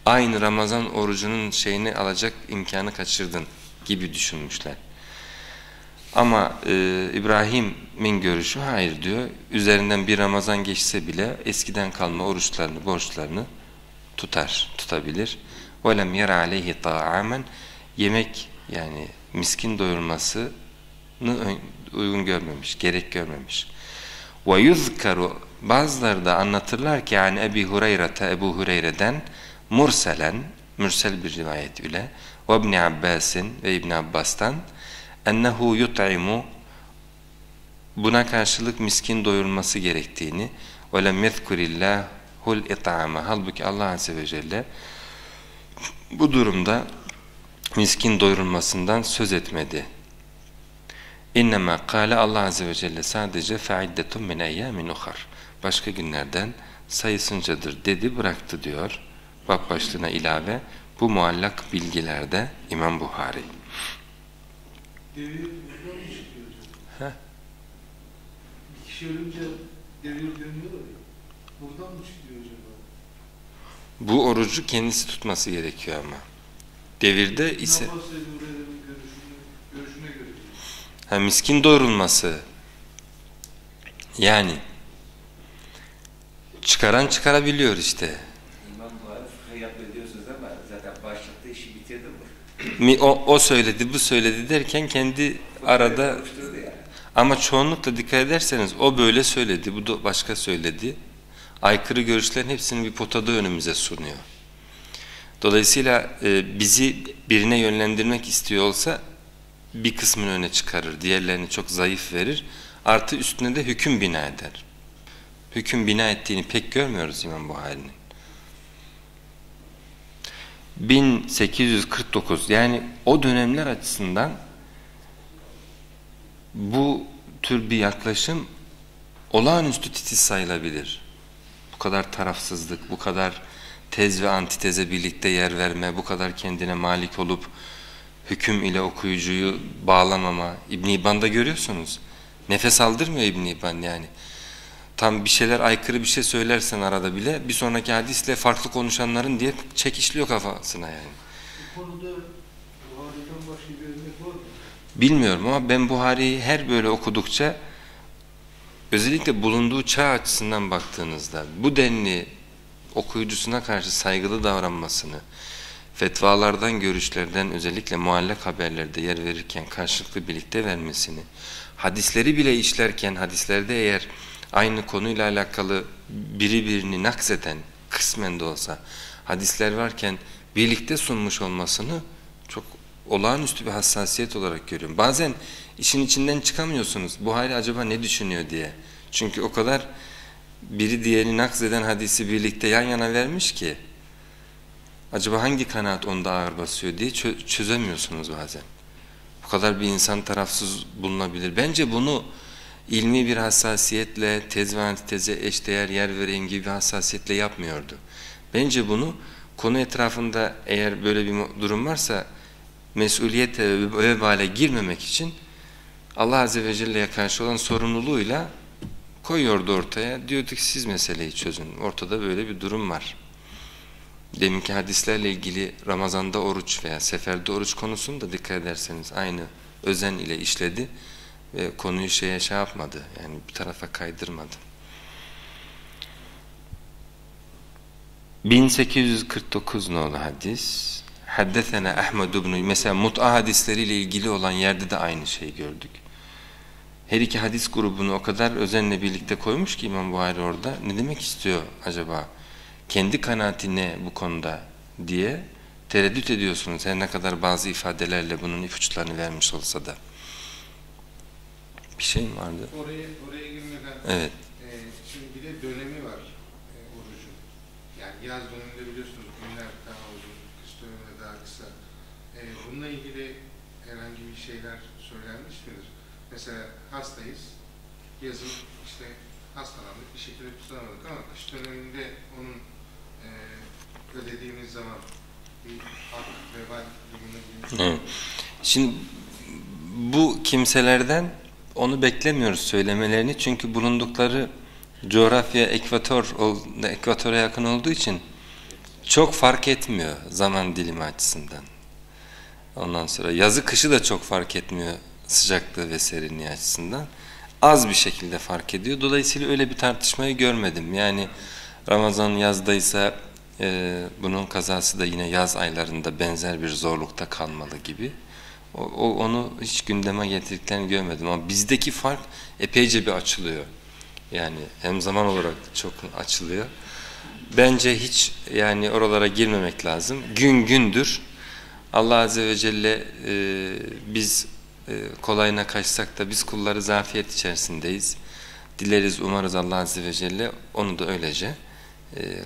aynı Ramazan orucunun şeyini alacak imkanı kaçırdın gibi düşünmüşler. Ama İbrahim'in görüşü hayır diyor. Üzerinden bir Ramazan geçse bile eskiden kalma oruçlarını, borçlarını tutar, tutabilir. وَلَمْ يَرَ عَلَيْهِ طَاعَامًا Yemek yani miskin doyurmasını uygun görmemiş, gerek görmemiş. وَيُذْكَرُ Bazıları da anlatırlar ki yani Ebu Hureyre'te, Ebu Hureyre'den murselen, mürsel bir rivayet ile وَابْنِ عَبَّاسٍ ve İbn Abbas'tan ennehu yut'imu buna karşılık miskin doyurması gerektiğini وَلَمْ يَذْكُرِ اللّٰهُ الْاِطْعَامَ Halbuki Allah Azze ve Celle bu durumda miskin doyurulmasından söz etmedi. اِنَّمَا قَالَ Allah Azze ve Celle sadece فَعِدَّتُمْ مِنْ اَيَّامٍ اُخَرٍ Başka günlerden sayısıncadır dedi, bıraktı diyor. Bab başlığına ilave bu muallak bilgilerde İmam Buhari. Devir dönüyor mu çıkıyor hocam? Heh. Bir kişi ölünce devir dönüyor ya. Buradan mı çıkıyor acaba? Bu orucu kendisi tutması gerekiyor ama. Devirde ise görüşüne göre. Ha, miskin doyurulması. Yani çıkaran çıkarabiliyor işte. İmam Buhari hayat ediyorsunuz ama zaten başlıkta işi bitirdi mi? O söyledi, bu söyledi derken kendi bu arada yani. Ama çoğunlukla dikkat ederseniz o böyle söyledi, bu da başka söyledi. Aykırı görüşlerin hepsini bir potada önümüze sunuyor. Dolayısıyla bizi birine yönlendirmek istiyor olsa bir kısmını öne çıkarır, diğerlerini çok zayıf verir. Artı üstüne de hüküm bina eder. Hüküm bina ettiğini pek görmüyoruz İmam Buhari'nin. 1849, yani o dönemler açısından bu tür bir yaklaşım olağanüstü titiz sayılabilir. Bu kadar tarafsızlık, bu kadar tez ve antiteze birlikte yer verme, bu kadar kendine malik olup hüküm ile okuyucuyu bağlamama. İbn İbban'da görüyorsunuz. Nefes aldırmıyor İbn İbban yani. Tam bir şeyler aykırı bir şey söylersen arada bile bir sonraki hadisle farklı konuşanların diye çekişliyor kafasına yani. Bu konuda Buhari'den başka bir örnek var mı? Bilmiyorum ama ben Buhari'yi her böyle okudukça, özellikle bulunduğu çağ açısından baktığınızda bu denli okuyucusuna karşı saygılı davranmasını, fetvalardan, görüşlerden, özellikle muallak haberlerde yer verirken karşılıklı birlikte vermesini, hadisleri bile işlerken, hadislerde eğer aynı konuyla alakalı biri birini nakseten, kısmen de olsa hadisler varken birlikte sunmuş olmasını çok olağanüstü bir hassasiyet olarak görüyorum. Bazen işin içinden çıkamıyorsunuz. Buhari acaba ne düşünüyor diye. Çünkü o kadar biri diğerini nakseden hadisi birlikte yan yana vermiş ki acaba hangi kanaat onda ağır basıyor diye çözemiyorsunuz bazen. Bu kadar bir insan tarafsız bulunabilir. Bence bunu ilmi bir hassasiyetle, tez ve antiteze eşdeğer yer vereyim gibi bir hassasiyetle yapmıyordu. Bence bunu konu etrafında eğer böyle bir durum varsa mesuliyete ve vebale girmemek için Allah Azze ve Celle'ye karşı olan sorumluluğuyla koyuyordu ortaya. Diyorduk siz meseleyi çözün. Ortada böyle bir durum var. Deminki hadislerle ilgili Ramazan'da oruç veya seferde oruç konusunu da dikkat ederseniz aynı özen ile işledi. Ve konuyu şey yapmadı, yani bir tarafa kaydırmadı. 1849 nolu hadis. Haddesena Ahmed ibn, mesela mut'a hadisleriyle ilgili olan yerde de aynı şeyi gördük. Her iki hadis grubunu o kadar özenle birlikte koymuş ki İmam Buhari orada. Ne demek istiyor acaba? Kendi kanaati ne bu konuda diye tereddüt ediyorsunuz. Her ne kadar bazı ifadelerle bunun ipuçlarını vermiş olsa da. Bir şey mi vardı? Oraya girmeden, evet. Şimdi bir de dönemi var orucun. Yani yaz döneminde biliyorsunuz günler daha uzun, kış döneminde daha kısa. Bununla ilgili herhangi bir şeyler söylenmiş midir? Mesela hastayız, yazın işte hastalandık, bir şekilde tutunamadık ama kış döneminde onun ödediğimiz zaman bir hak ve vebal durumuna girmiş. Evet. Şimdi bu kimselerden onu beklemiyoruz söylemelerini, çünkü bulundukları coğrafya ekvatora yakın olduğu için çok fark etmiyor zaman dilimi açısından. Ondan sonra yazı kışı da çok fark etmiyor sıcaklığı ve serinliği açısından. Az bir şekilde fark ediyor. Dolayısıyla öyle bir tartışmayı görmedim. Yani Ramazan yazdaysa bunun kazası da yine yaz aylarında benzer bir zorlukta kalmalı gibi. Onu hiç gündeme getirdiklerini görmedim ama bizdeki fark epeyce bir açılıyor. Yani hem zaman olarak çok açılıyor. Bence hiç yani oralara girmemek lazım. Gün gündür. Allah Azze ve Celle biz kolayına kaçsak da biz kulları zafiyet içerisindeyiz. Dileriz, umarız Allah Azze ve Celle onu da öylece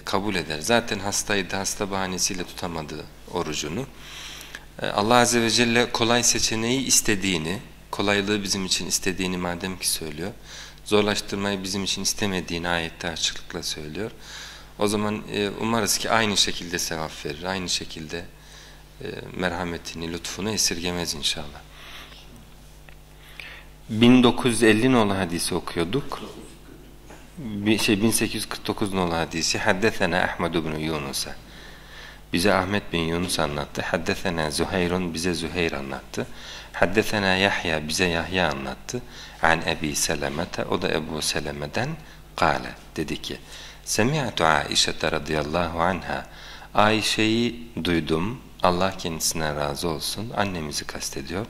kabul eder. Zaten hastaydı, hasta bahanesiyle tutamadı orucunu. Allah Azze ve Celle kolay seçeneği istediğini, kolaylığı bizim için istediğini madem ki söylüyor, zorlaştırmayı bizim için istemediğini ayette açıklıkla söylüyor. O zaman umarız ki aynı şekilde sevap verir, aynı şekilde merhametini, lütfunu esirgemez inşallah. 1950 nolu hadisi okuyorduk. 1849 nolu hadisi. Haddesena Ahmed ibn Yunus'a. Bize Ahmet bin Yunus anlattı. Haddesena Züheyrun, bize Züheyr anlattı. Haddesena Yahya, bize Yahya anlattı. An Ebi Selamete, o da Ebu Seleme'den kâle, dedi ki: Semi'tu Aişete radıyallahu anha. Ayşe'yi duydum. Allah kendisine razı olsun. Annemizi kastediyor.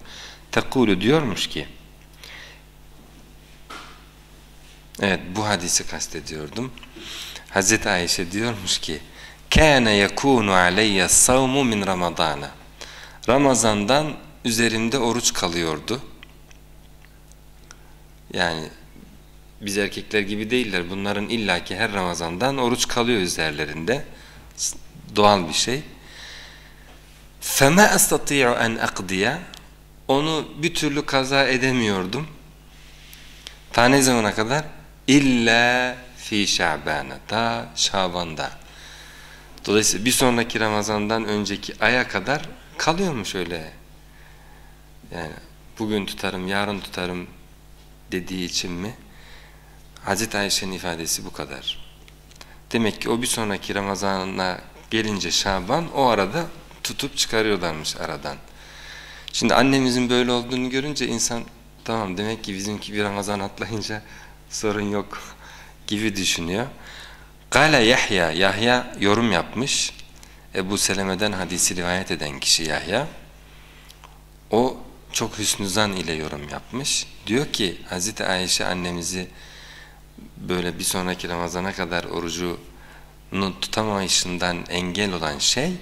Tekulu, diyormuş ki. Evet, bu hadisi kastediyordum. Hazreti Ayşe diyormuş ki: كَانَ يَكُونُ عَلَيَّ الصَّوْمُ مِنْ رَمَضَانَ. Ramazan'dan üzerinde oruç kalıyordu. Yani biz erkekler gibi değiller. Bunların illaki her Ramazan'dan oruç kalıyor üzerlerinde. Doğal bir şey. فَمَا أَسْتَطِيعُ أَنْ أَقْدِيَ Onu bir türlü kaza edemiyordum. Ta ne zamana kadar? İlla fi Şaban'a, ta Şaban'da. Dolayısıyla bir sonraki Ramazan'dan önceki aya kadar kalıyormuş öyle. Yani bugün tutarım, yarın tutarım dediği için mi? Hazreti Ayşe'nin ifadesi bu kadar. Demek ki o bir sonraki Ramazan'a gelince Şaban, o arada tutup çıkarıyorlarmış aradan. Şimdi annemizin böyle olduğunu görünce insan, tamam demek ki bizimki bir Ramazan atlayınca sorun yok gibi düşünüyor. Kale Yahya, Yahya yorum yapmış. Ebu Seleme'den hadisi rivayet eden kişi Yahya. O çok hüsnü zan ile yorum yapmış. Diyor ki Hazreti Ayşe annemizi böyle bir sonraki Ramazan'a kadar orucunu tutamayışından engel olan şey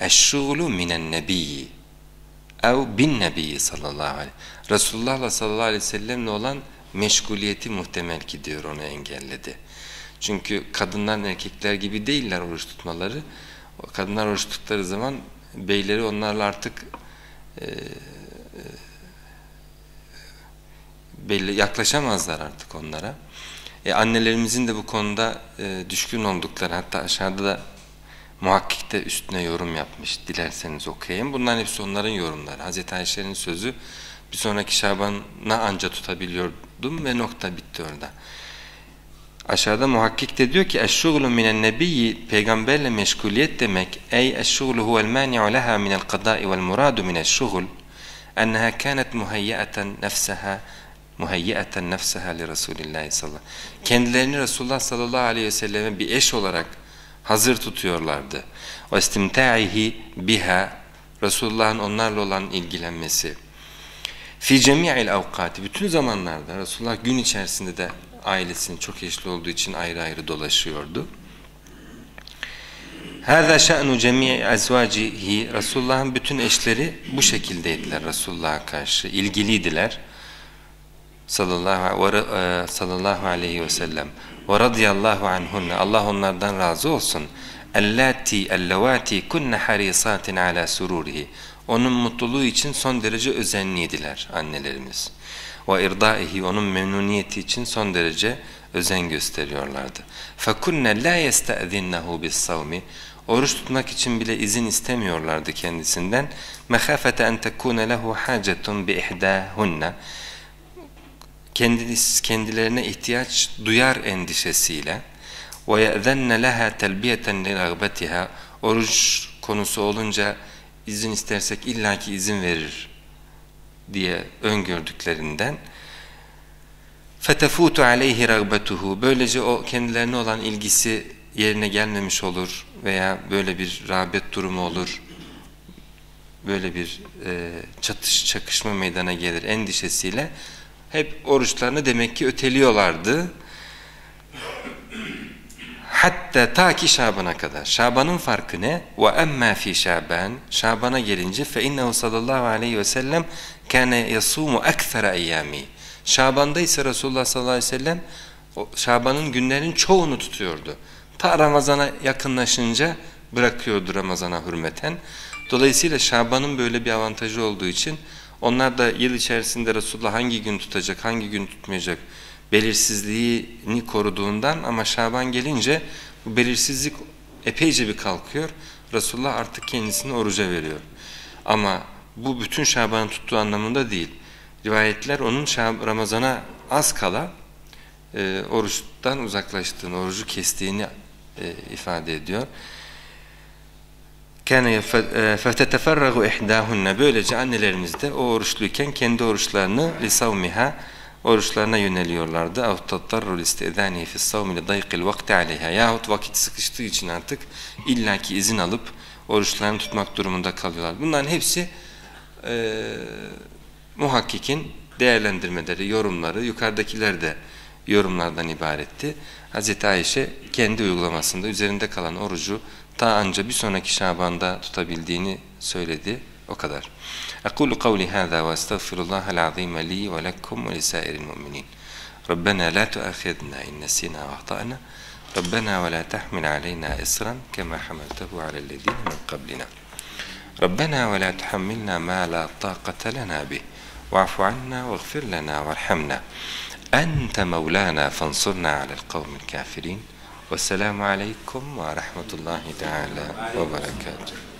eşşûlu minen nebiyyi ev bin nebiyyi sallallahu aleyhi ve sellem. Resulullah'la sallallahu aleyhi ve sellemle olan meşguliyeti muhtemel ki diyor onu engelledi. Çünkü kadınlar erkekler gibi değiller oruç tutmaları. Kadınlar oruç tuttukları zaman beyleri onlarla artık belli yaklaşamazlar artık onlara. Annelerimizin de bu konuda düşkün oldukları, hatta aşağıda da muhakkik de üstüne yorum yapmış. Dilerseniz okuyayım. Bunların hepsi onların yorumları. Hazreti Ayşe'nin sözü bir sonraki Şaban'a anca tutabiliyordum ve nokta bitti orada. Aşağıda muhakkik de diyor ki eşşûlu minen nebiyyi peygamberle meşguliyet demek. Ey eşşûlu huvel mâni'u leha minel kadâi vel murâdu mineşşûl enneha kânet muhayyi'eten nefseha li Resulillahi sallallahu aleyhi ve sellem. Kendilerini Resulullah sallallahu aleyhi ve selleme bir eş olarak hazır tutuyorlardı. Ve istimta'ihi biha, Resulullah'ın onlarla olan ilgilenmesi. Fi cemi'il avkati, bütün zamanlarda Resulullah gün içerisinde de ailesinin çok eşli olduğu için ayrı ayrı dolaşıyordu. Hâzâ şe'nu cemî'i ezvâcihi, Resulullah'ın bütün eşleri bu şekildeydiler Resulullah'a karşı. İlgiliydiler. Sallallahu aleyhi ve sellem. Ve radıyallahu anhunne, Allah onlardan razı olsun. Ellâti ellevâti kunne harisâtin alâ surûrihi. Onun mutluluğu için son derece özenliydiler annelerimiz. Ve irdâihi, onun memnuniyeti için son derece özen gösteriyorlardı. فَكُنَّ لَا يَسْتَأْذِنَّهُ بِالصَّوْمِ Oruç tutmak için bile izin istemiyorlardı kendisinden. مَخَافَةَ اَنْ تَكُونَ لَهُ حَاجَةٌ بِإِحْدَاهُنَّ Kendilerine ihtiyaç duyar endişesiyle. وَيَأْذَنَّ لَهَا تَلْبِيَةً لِرَغْبَتِهَا Oruç konusu olunca izin istersek illaki izin verir diye öngördüklerinden فَتَفُوتُ عَلَيْهِ رَغْبَتُهُ Böylece o kendilerine olan ilgisi yerine gelmemiş olur veya böyle bir rağbet durumu olur, böyle bir çakışma meydana gelir endişesiyle hep oruçlarını demek ki öteliyorlardı. Hatta ta ki Şaban'a kadar. Şaban'ın farkı ne? وَاَمَّا ف۪ي Şaban Şaban'a gelince فَاِنَّهُ sallallahu aleyhi ve sellem كَانَ يَصُومُ اَكْثَرَ اَيَّامِهِ Şaban'da ise Resulullah sallallahu aleyhi ve sellem Şaban'ın günlerinin çoğunu tutuyordu. Ta Ramazan'a yakınlaşınca bırakıyordu Ramazan'a hürmeten. Dolayısıyla Şaban'ın böyle bir avantajı olduğu için onlar da yıl içerisinde Resulullah hangi gün tutacak, hangi gün tutmayacak belirsizliğini koruduğundan ama Şaban gelince bu belirsizlik epeyce bir kalkıyor. Resulullah artık kendisini oruca veriyor. Ama bu bütün Şaban'ı tuttuğu anlamında değil. Rivayetler onun Ramazan'a az kala oruçtan uzaklaştığını, orucu kestiğini ifade ediyor. فَتَتَفَرَّغُ اِحْدَاهُنَّ Böylece annelerimiz de o oruçluyken kendi oruçlarını لِسَوْمِهَا oruçlarına yöneliyorlardı. اَوْتَطَّرُّ لِسْتِذَانِهِ فِي السَّوْمِ لِدَيْقِ الْوَقْتِ عَلَيْهَا Yahut vakit sıkıştığı için artık illaki izin alıp oruçlarını tutmak durumunda kalıyorlar. Bunların hepsi muhakkikin değerlendirmeleri, yorumları, yukarıdakiler de yorumlardan ibaretti. Hz. Ayşe kendi uygulamasında üzerinde kalan orucu ta anca bir sonraki Şaban'da tutabildiğini söyledi. O kadar. Ekulu kavli hâzâ ve estağfirullâhel azîme li ve lekum ve lisâiril mu'minîn. Rabbena la tuâkhidnâ innesînâ ve ahtâ'nâ. Rabbena ve la tahmil aleynâ isran kemâ hamaltehu alellezîne min kablinâ. Rabbena ve la tuhammilnâ mâ la tâkate lenâ bih. Ve'afu annâ veğfir lenâ ve'rhamnâ. Ente mevlâna fensurnâ alel kavmil kâfirîn. Vesselamu aleykum ve rahmetullahi teâlâ ve berekâtuhu.